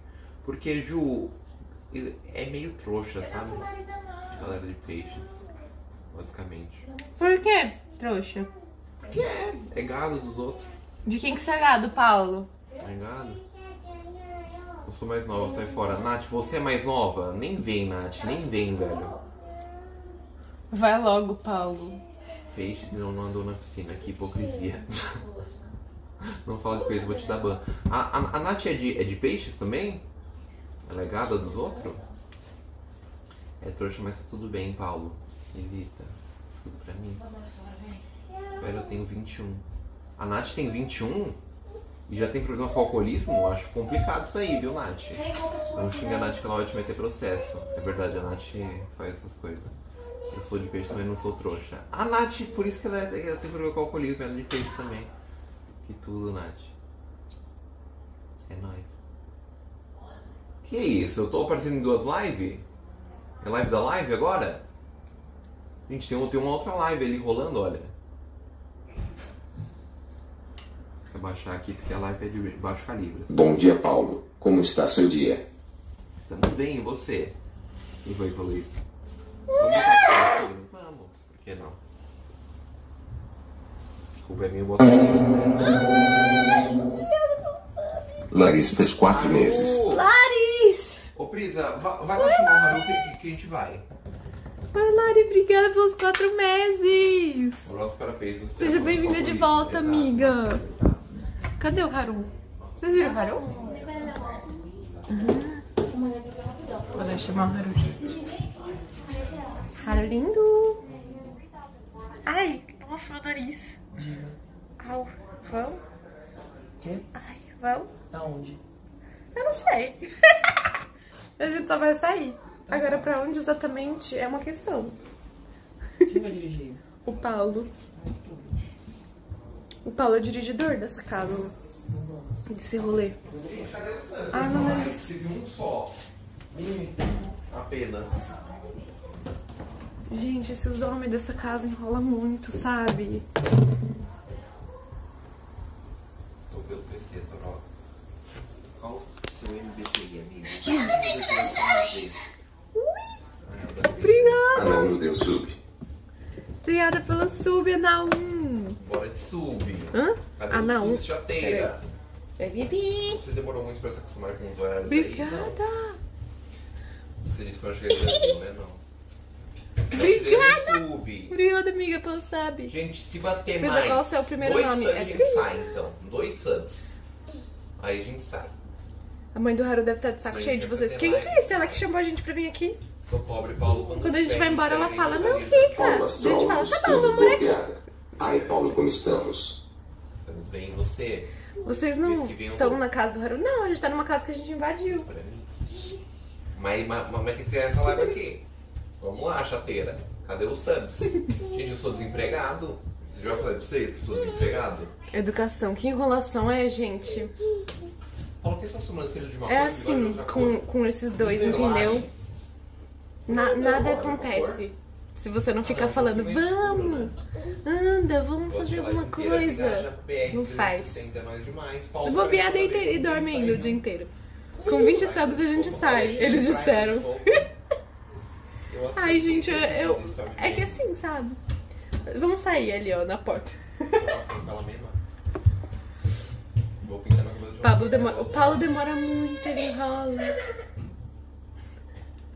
Porque Ju é meio trouxa, sabe? De galera de peixes, basicamente. Por que trouxa? Porque é, é gado dos outros. De quem que você é gado, Paulo? É gado. Eu sou mais nova, sai fora. Nath, você é mais nova? Nem vem, Nath, nem vem, velho. Vai logo, Paulo. Peixes não, não andou na piscina, que hipocrisia. Não fala de peixe, vou te dar ban. A, a, a Nath é de, é de peixes também? Ela é gada dos outros? É trouxa, mas tá tudo bem, Paulo. Evita. Tudo pra mim. Velho, eu tenho vinte e um. A Nath tem vinte e um? E já tem problema com alcoolismo? Acho complicado isso aí, viu, Nath? Não xinga a Nath que ela vai te meter processo. É verdade, a Nath faz essas coisas. Eu sou de peixe também, não sou trouxa. A Nath, por isso que ela, ela tem problema com alcoolismo, ela é de peixe também. Que tudo, Nath. É nóis. Que isso? Eu tô aparecendo em duas lives? É live da live agora? Gente, tem, tem uma outra live ali rolando, olha. Vou baixar aqui porque a live é de baixo calibre. Assim. Bom dia, Paulo. Como está seu dia? Estamos bem, e você? Quem foi que falou isso? Vamos botar aqui, vamos. Por que não? Desculpa, é minha botar aqui. Larissa fez quatro Aô. meses. Larissa! Ô, Prizzaa, vai, vai lá chamar o Haru que, que a gente vai. Vai, Lari, obrigada pelos quatro meses. O nosso parabéns. Seja bem-vinda de volta, exato, amiga. Exato. Cadê o Haru? Vocês viram o Haru? Uhum. Vou chamar o Haru aqui. Haru lindo! Ai, nossa, meu nariz. Diga. Au, vão? Quê? Ai, vão? Da onde? Eu não sei. A gente só vai sair. Tá. Agora, pra onde exatamente é uma questão. Quem vai dirigir? O Paulo. O Paulo é o dirigidor dessa casa. Desse rolê. Ah, não é isso. Teve um só. Um apenas. Gente, esses homens dessa casa enrolam muito, sabe? Tô pelo P C, Toró. Qual o seu M B T I, amigo? Obrigada! Ana um deu sub. Obrigada pelo sub, Ana um. Bora de sub. Hã? Cadê Ana um? Chateira. Você demorou muito pra se acostumar com os horários. Obrigada! Aí, não. Você disse que eu achei que não é, não. Obrigada! Obrigada, amiga, pelo sub. Gente, se bater Prizzaa, mais. Qual é o seu primeiro dois nome? É a gente sai, então. Dois subs. Aí a gente sai. A mãe do Haru deve estar de saco cheio de vocês. Quem mais disse? Ela que chamou a gente pra vir aqui. Tô pobre, Paulo. Quando, Quando a gente vem, vai embora, ela fala: não, fica. Paulo, a gente fala: tá bom, vamos morar aqui. Ai, Paulo, como estamos? Estamos bem, e você? Vocês não estão um na casa do Haru? Não, a gente tá numa casa que a gente invadiu. Pra mim. Mas, mas, mas tem que ter essa live aqui. Vamos lá, chateira. Cadê os subs? Gente, eu sou desempregado. Você já falei pra vocês que eu sou desempregado? Educação. Que enrolação é, gente? Paulo, que é só sobrancelha de uma é coisa assim, de outra com, coisa? É assim, com esses dois, entendeu? Na, nada acontece se você não ficar ah, falando, é vamos, escuro, né? Anda, vamos fazer alguma coisa. Não faz. Se bobear, deita e dorme ainda o dia inteiro. Com vinte subs a gente sai, eles disseram. Ai, gente, eu, eu... é que assim, sabe? Vamos sair ali, ó, na porta. Pablo demora... O Paulo demora muito, ele enrola.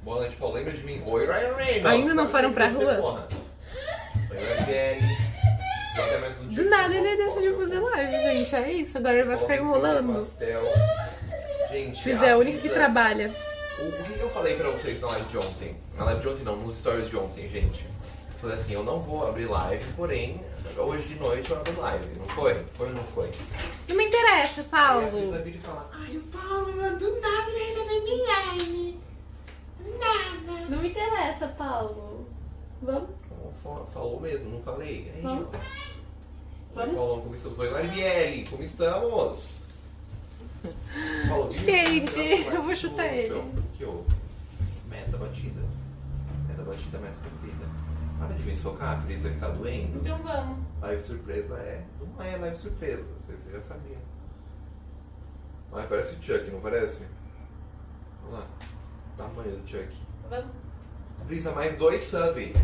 Boa noite, Paulo. Lembra de mim? Oi, Ryan Reynolds. Ainda não foram pra rua? Do nada ele decidiu fazer live, gente. É isso, agora ele vai ficar enrolando. Pois é, o único que trabalha. O que eu falei pra vocês na live de ontem? Na live de ontem não, nos stories de ontem, gente. Eu falei assim, eu não vou abrir live, porém, hoje de noite eu abro live. Não foi? Foi ou não foi? Não me interessa, Paulo. Aí a Prizzaa vira e fala, ai, o Paulo, do nada ele vai me live. Nada. Não me interessa, Paulo. Vamos? Falou mesmo, não falei. É isso. Vamos? Paulão, como estamos? Oi, Larbieri, como estamos? Gente, eu vou chutar ele. Meta batida. Meta batida, meta cumprida. Nada de me socar, a Prizzaa que tá doendo. Então vamos. Live surpresa é. Não é live surpresa, vocês já sabiam. Mas parece o Chuck, não parece? Vamos lá. Tamanho do Chuck. Vamos. Prizzaa mais dois sub.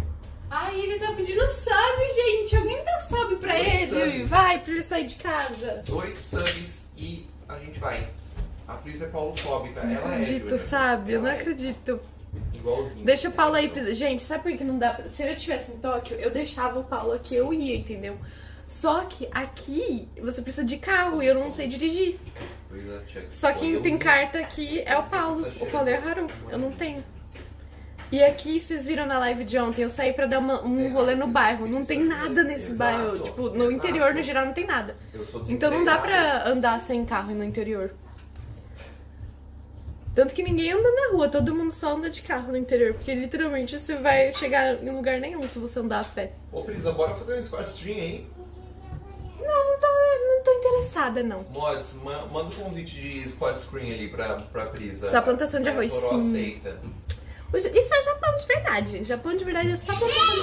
Ai, ele tá pedindo sub, gente. Alguém dá sub pra dois ele. Subs. Vai, pra ele sair de casa. Dois subs e a gente vai. A Prizzaa é paulofóbica. Ela é. Não acredito, sabe? Eu não acredito. Igualzinho. Deixa o Paulo aí, Prizzaa. Gente, sabe por que não dá pra... Se eu estivesse em Tóquio, eu deixava o Paulo aqui, eu ia, entendeu? Só que aqui você precisa de carro e eu não sei dirigir. Só quem tem carta aqui é o Paulo. O Paulo é o Haru. Eu não tenho. E aqui, vocês viram na live de ontem, eu saí pra dar uma, um rolê no bairro. Não tem nada nesse exato, bairro. Tipo, no exato. Interior, no geral, não tem nada. Então não dá pra andar sem carro no interior. Tanto que ninguém anda na rua, todo mundo só anda de carro no interior. Porque literalmente você vai chegar em lugar nenhum se você andar a pé. Ô, Prizzaa, bora fazer um squad stream aí? Não, não tô, não tô interessada, não. Mods, ma manda um convite de squad stream ali pra, pra Prizzaa. Só plantação de arroz, sim. Aceita. Isso é Japão de verdade. Japão de verdade é só pra você.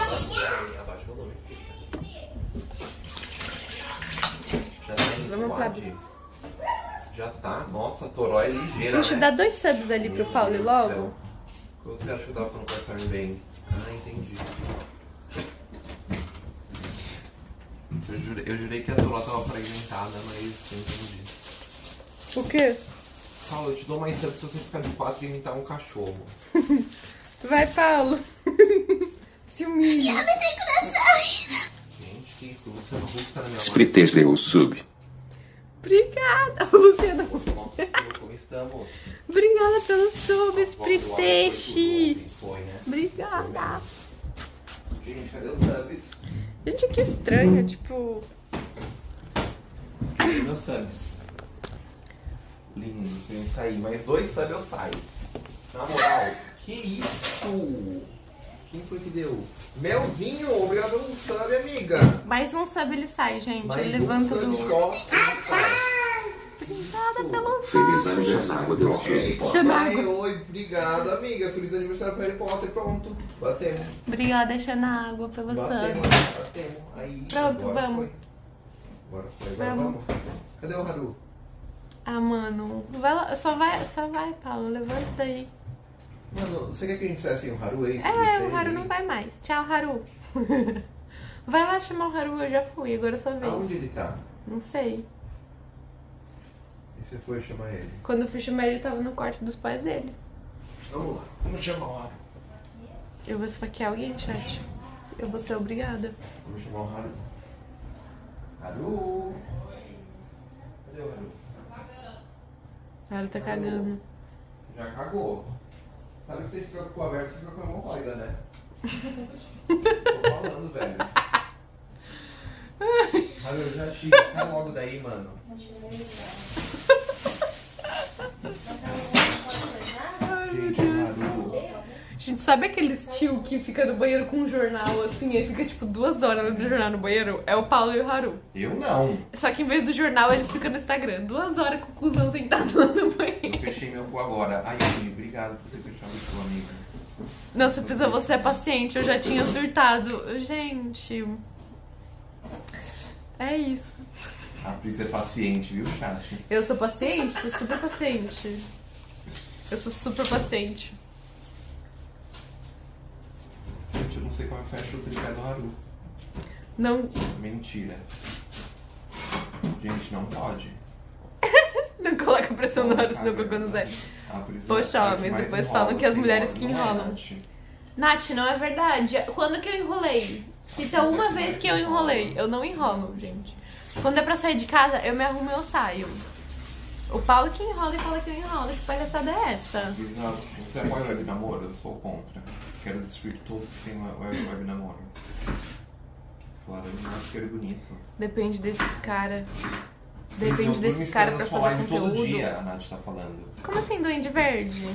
Vamos lá. Já tá. Nossa, a Toró é ligeira. Deixa eu né? dar dois subs ali pro Paulo Deus logo. O que você acha que eu tava falando com essa arma bem? Ah, entendi. Eu jurei, eu jurei que a Toró tava fragmentada, mas não entendi. O quê? Paulo, eu te dou mais sub se você ficar de quatro e imitar um cachorro. Vai, Paulo. Se humilha. Eu não tenho coração. Gente, que isso? O Luciano Huck tá na minha mão. Escritez deu o sub. Obrigada, Luciano Huck. Como estamos? Obrigada pelo sub, Spriteixe. Obrigada. Gente, cadê os subs? Gente, que estranho, tipo... Cadê meus subs? Lindo, tem que sair. Mais dois sabe eu saio. Na moral, que isso? Quem foi que deu? Melzinho, obrigado pelo sub, amiga. Mais um sub ele sai, gente. Mais ele um levanta do... Só, obrigada pelo sub. Feliz aniversário, Deus. Xanágua. Oi, obrigada, amiga. Feliz aniversário pra Harry Potter. Pronto, batemos. Obrigada, Xanágua, pelo sub. Batemos, batemos. Aí, pronto, agora vamos. Foi. Agora foi, agora vamos. vamos. Cadê o Haru? Ah, mano, vai lá, só vai, só vai, Paulo, levanta aí. Mano, você quer que a gente saia assim, o Haru é isso? É, o Haru não vai mais. Tchau, Haru. Vai lá chamar o Haru, eu já fui, agora é sua vez. Aonde ele tá? Não sei. E você foi chamar ele? Quando eu fui chamar ele, ele tava no quarto dos pais dele. Vamos lá, vamos chamar o Haru. Eu vou esfaquear alguém, chat. Eu vou ser obrigada. Vamos chamar o Haru. Haru! Cadê o Haru? O cara tá cagando. Já cagou. Sabe que você fica com a merda, você fica com a hemorroida, né? Tô falando, velho. Ah, eu já te... Sai logo daí, mano. Gente, Gente, sabe aqueles tio que fica no banheiro com um jornal, assim, aí fica, tipo, duas horas no jornal no banheiro? É o Paulo e o Haru. Eu não. Só que em vez do jornal, eles ficam no Instagram. Duas horas com o cuzão sentado lá no banheiro. Eu fechei meu cu agora. Ai, amigo, obrigado por ter fechado o cu, amiga. Nossa, precisa você é paciente. Eu já tinha surtado. Gente... É isso. A Prizzaa é paciente, viu, chat? Eu sou paciente? Sou super paciente. Eu sou super paciente. Gente, eu não sei como é que fecha o tripé do Haru. Não. Mentira. Gente, não pode. Não coloca pressão no Haru, senão eu não sei. Poxa, homens, depois falam que as mulheres que enrolam. Nath, não é verdade. Quando que eu enrolei? Cita uma vez que eu enrolei. Eu não enrolo, gente. Quando é pra sair de casa, eu me arrumo e eu saio. O Paulo que enrola e fala que eu enrolo. Que palhaçada é essa? Você apoia web namoro? Eu sou contra. Quero destruir todos que tem web, web namoro. Claro, eu não acho que é bonito. Depende desses caras. Depende desses caras pra fazer conteúdo. Todo dia a Nath tá falando. Como assim, Duende Verde?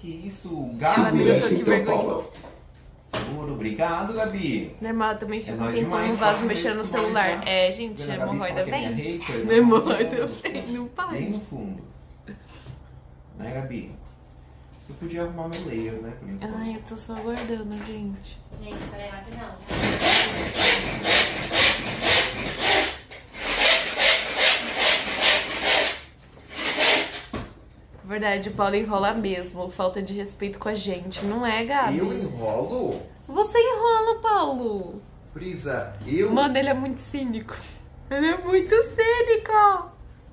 Que isso, gato? Se pudesse, então, Paulo. Se seguro. Obrigado, Gabi. Normal, eu também fico é tentando um vaso mexendo no celular. É, gente, a hemorroida vem. A hemorroida vem, não para. Bem no fundo. Né, Gabi? Eu podia arrumar meu layer, né? Ai, eu tô só guardando, gente. Gente, vai errar que não. Verdade, o Paulo enrola mesmo. Falta de respeito com a gente, não é, Gabi? Eu enrolo? Você enrola, Paulo. Prizzaa, eu... Mano, ele é muito cínico. Ele é muito cínico.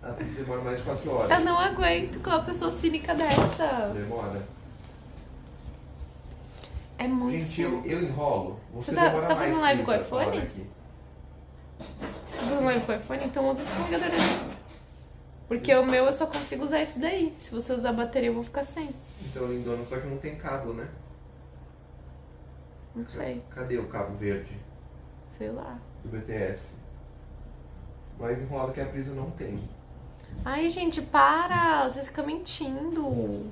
A Prizzaa demora mais de quatro horas. Eu não aguento com uma pessoa cínica dessa. Demora. É muito gente, cínico. Eu, eu enrolo. Você, você tá, demora você tá fazendo mais live Prizzaa, com o iPhone? Aqui. Você tá fazendo live com o iPhone? Então usa esse carregador aqui. Porque o meu eu só consigo usar esse daí. Se você usar a bateria eu vou ficar sem. Então, lindona, só que não tem cabo, né? Não sei. Cadê o cabo verde? Sei lá. Do B T S. Mais enrolado que a Prizzaa não tem. Ai, gente, para! Vocês ficam mentindo.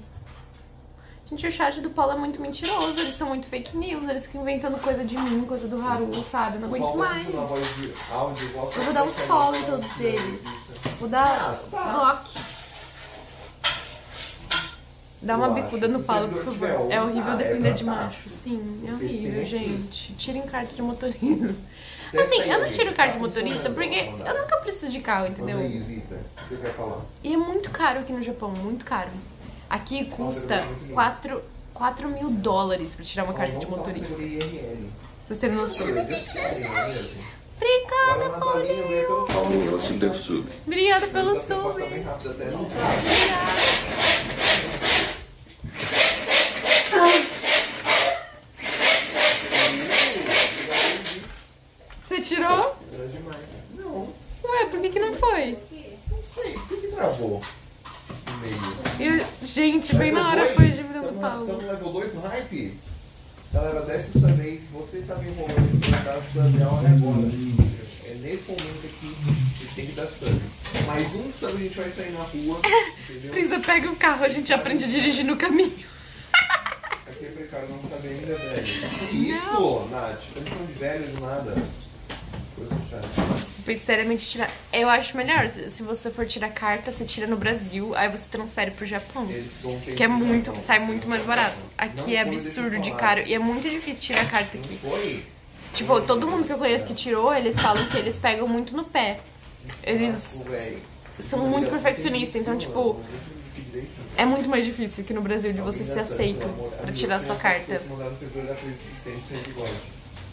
Gente, o chat do Paulo é muito mentiroso. Eles são muito fake news. Eles ficam inventando coisa de mim, coisa do Haru, sabe? Eu não aguento mais. Eu vou dar um follow em todos eles. Vou dar block. Dá uma bicuda no Paulo, por favor. É horrível depender de macho. Sim, é horrível, gente. Tirem carta de motorista. Assim, eu não tiro carta de motorista porque eu nunca preciso de carro, entendeu? E é muito caro aqui no Japão, muito caro. Aqui custa quatro mil dólares pra tirar uma carta de motorista. Vocês têm noção? Obrigada, Paulinho. Obrigada pelo sub. Você tirou? Não. Ué, por que que não foi? Não sei, por que travou? Eu, gente, bem na hora foi a dívida do Paulo. Estamos no level dois no hype. Galera, desce essa vez. Você tá me enrolando pra dar sub agora. É nesse momento aqui que você tem que dar sub. Mais um sub a gente vai sair na rua. Prizzaa, pega o carro, a gente aprende a dirigir no caminho. Aqui é precário, não sabe ainda, velho. Que isso, Nath? Eu não sou velho de nada. Coisa chata. Sinceramente, tirar. Eu acho melhor, se você for tirar carta, você tira no Brasil, aí você transfere pro Japão. Que é muito, sai muito mais barato. Aqui é absurdo de caro e é muito difícil tirar carta aqui. Tipo, todo mundo que eu conheço que tirou, eles falam que eles pegam muito no pé. Eles são muito perfeccionistas, então, tipo, é muito mais difícil que no Brasil de você ser aceito pra tirar sua carta.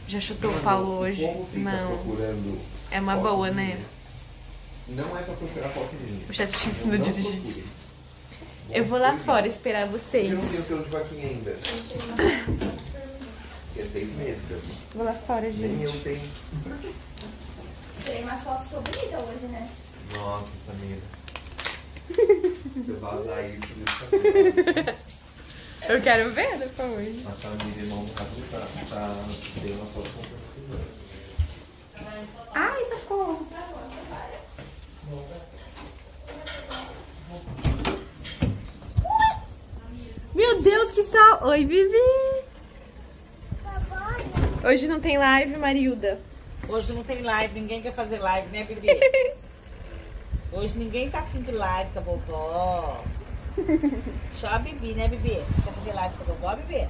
Já chutou o Paulo hoje? Não. É uma boa, né? Não é pra procurar foto nenhuma. O chat te ensina a dirigir. Eu vou lá fora esperar vocês. Eu não tenho o selo de vaquinha ainda. Eu tenho medo. Vou lá fora, gente. Nem eu tenho. Tirei umas fotos bonitas hoje, né? Nossa, Samira. Se eu vazar isso, deixa eu. Eu quero ver depois. A família irmão do Cadu tá dando uma foto com o professor. Ai, socorro! Meu Deus, que sal! Oi, Vivi! Hoje não tem live, Marilda. Hoje não tem live, ninguém quer fazer live, né, Vivi? Hoje ninguém tá afim de live, tá vovó? Só a Bibi, né, Bibi? Quer fazer live com a vovó, Bibi?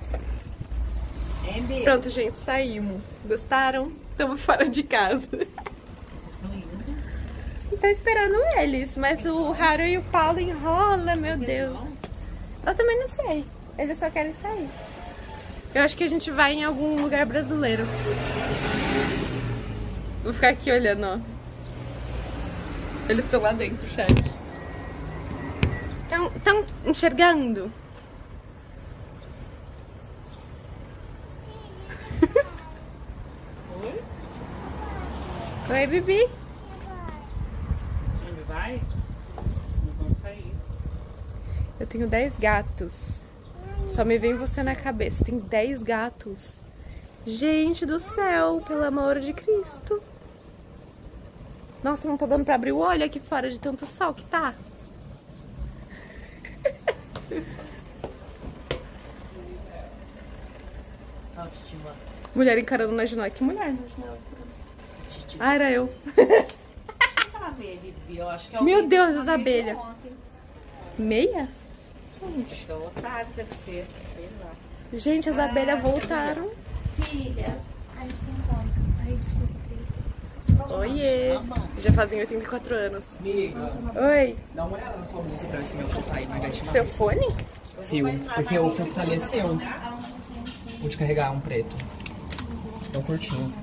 Hein, Bibi? Pronto, gente, saímos. Gostaram? Estamos fora de casa. Vocês estão indo? Tá esperando eles, mas tem o Haru e o Paulo enrolam, meu Deus. Não? Eu também não sei. Eles só querem sair. Eu acho que a gente vai em algum lugar brasileiro. Vou ficar aqui olhando, ó. Eles estão lá dentro, chat. Estão enxergando? Oi? Oi, Bibi? Onde vai? Não vou sair. Eu tenho dez gatos. Só me vem você na cabeça. Tem dez gatos. Gente do céu, pelo amor de Cristo. Nossa, não tá dando pra abrir o olho aqui fora de tanto sol que tá. Mulher encarando na ginóia. Que mulher? Ah, era eu. Meu Deus, as abelhas. Meia? Gente, as abelhas voltaram. Filha. Ai, desculpa. Oiê! Já fazem oitenta e quatro anos. Amiga, oi! Dá uma olhada na sua bolsa pra ver se meu fone tá aí na gatinha. Seu fone? Fio, porque o fio faleceu. Vou te carregar um preto. É um curtinho.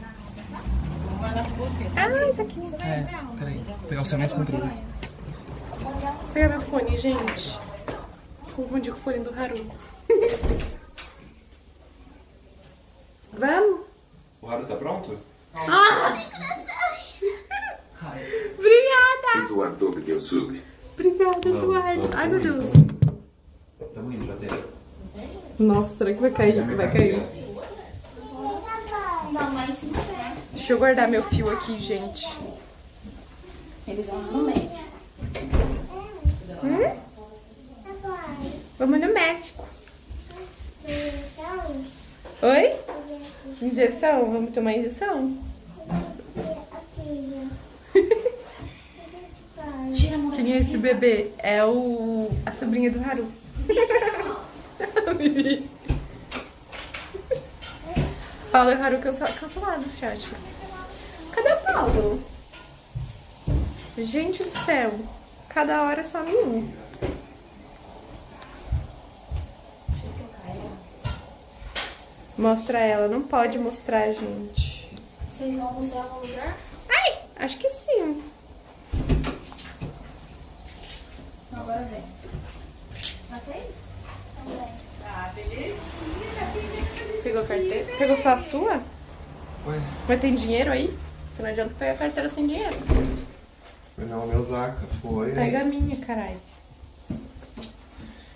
Ah, isso aqui. É, peraí. Vou pegar o seu mais comprido. Pega meu fone, gente. Confundi com o fone do Haru. Vamos? O Haru tá pronto? Ah! Obrigada! Eduardo me deu sub. Obrigada, Eduardo. Ai, meu Deus. Tamo indo, já deu. Nossa, será que vai cair? Vai cair. Deixa eu guardar meu fio aqui, gente. Eles vão no médico. Hum? Vamos no médico. Oi? Injeção? Vamos tomar injeção? Quem é esse bebê? É o... a sobrinha do Haru. Paulo e Haru cancelados, chat. Cadê o Paulo? Gente do céu. Cada hora é só um. Mostra ela. Não pode mostrar, gente. Vocês vão mostrar no lugar? Ai! Acho que sim. Agora vem. Matei? Ah, beleza. Pegou a carteira? Pegou só a sua? Ué? Mas tem dinheiro aí? Porque não adianta pegar a carteira sem dinheiro. Não, meu zaca foi. Pega a minha, caralho.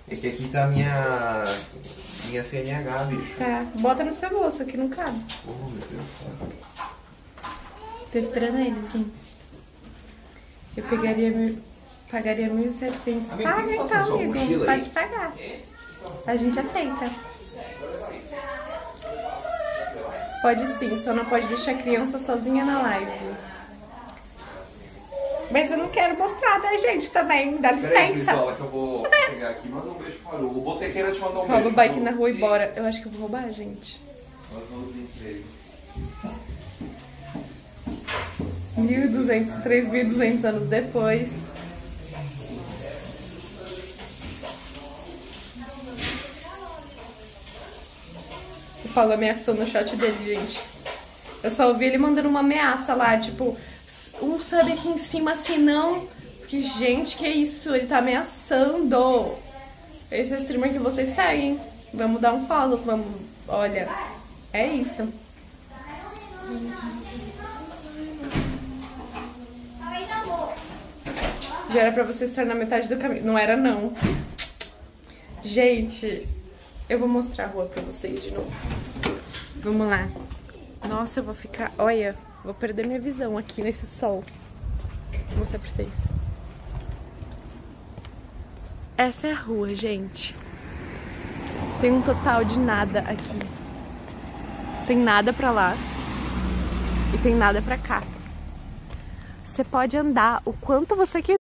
É que aqui tá a minha... minha C N H, bicho. Tá. Bota no seu bolso, aqui não cabe. Oh, meu Deus. Tô esperando eles, gente. Eu pegaria... meu... pagaria mil e setecentos. Paga então, amigo. Pode pagar. A gente aceita. Pode sim, só não pode deixar a criança sozinha na live. Mas eu não quero mostrar, né, gente? Também, dá licença. Peraí, pessoal, eu vou pegar aqui. Manda um beijo para o botequeiro, te mandar um beijo. Rouba o bike na rua e bora. Eu acho que eu vou roubar, gente. mil e duzentos, três mil e duzentos anos depois. Paulo ameaçando no shot dele, gente. Eu só ouvi ele mandando uma ameaça lá, tipo, um sabe aqui em cima, assim não. Que gente, que é isso? Ele tá ameaçando. Esse é o streamer que vocês seguem. Vamos dar um follow, vamos. Olha, é isso. Já era pra você estar na metade do caminho. Não era, não. Gente, eu vou mostrar a rua pra vocês de novo. Vamos lá. Nossa, eu vou ficar... olha, vou perder minha visão aqui nesse sol. Vou mostrar pra vocês. Essa é a rua, gente. Tem um total de nada aqui. Tem nada pra lá. E tem nada pra cá. Você pode andar o quanto você quiser.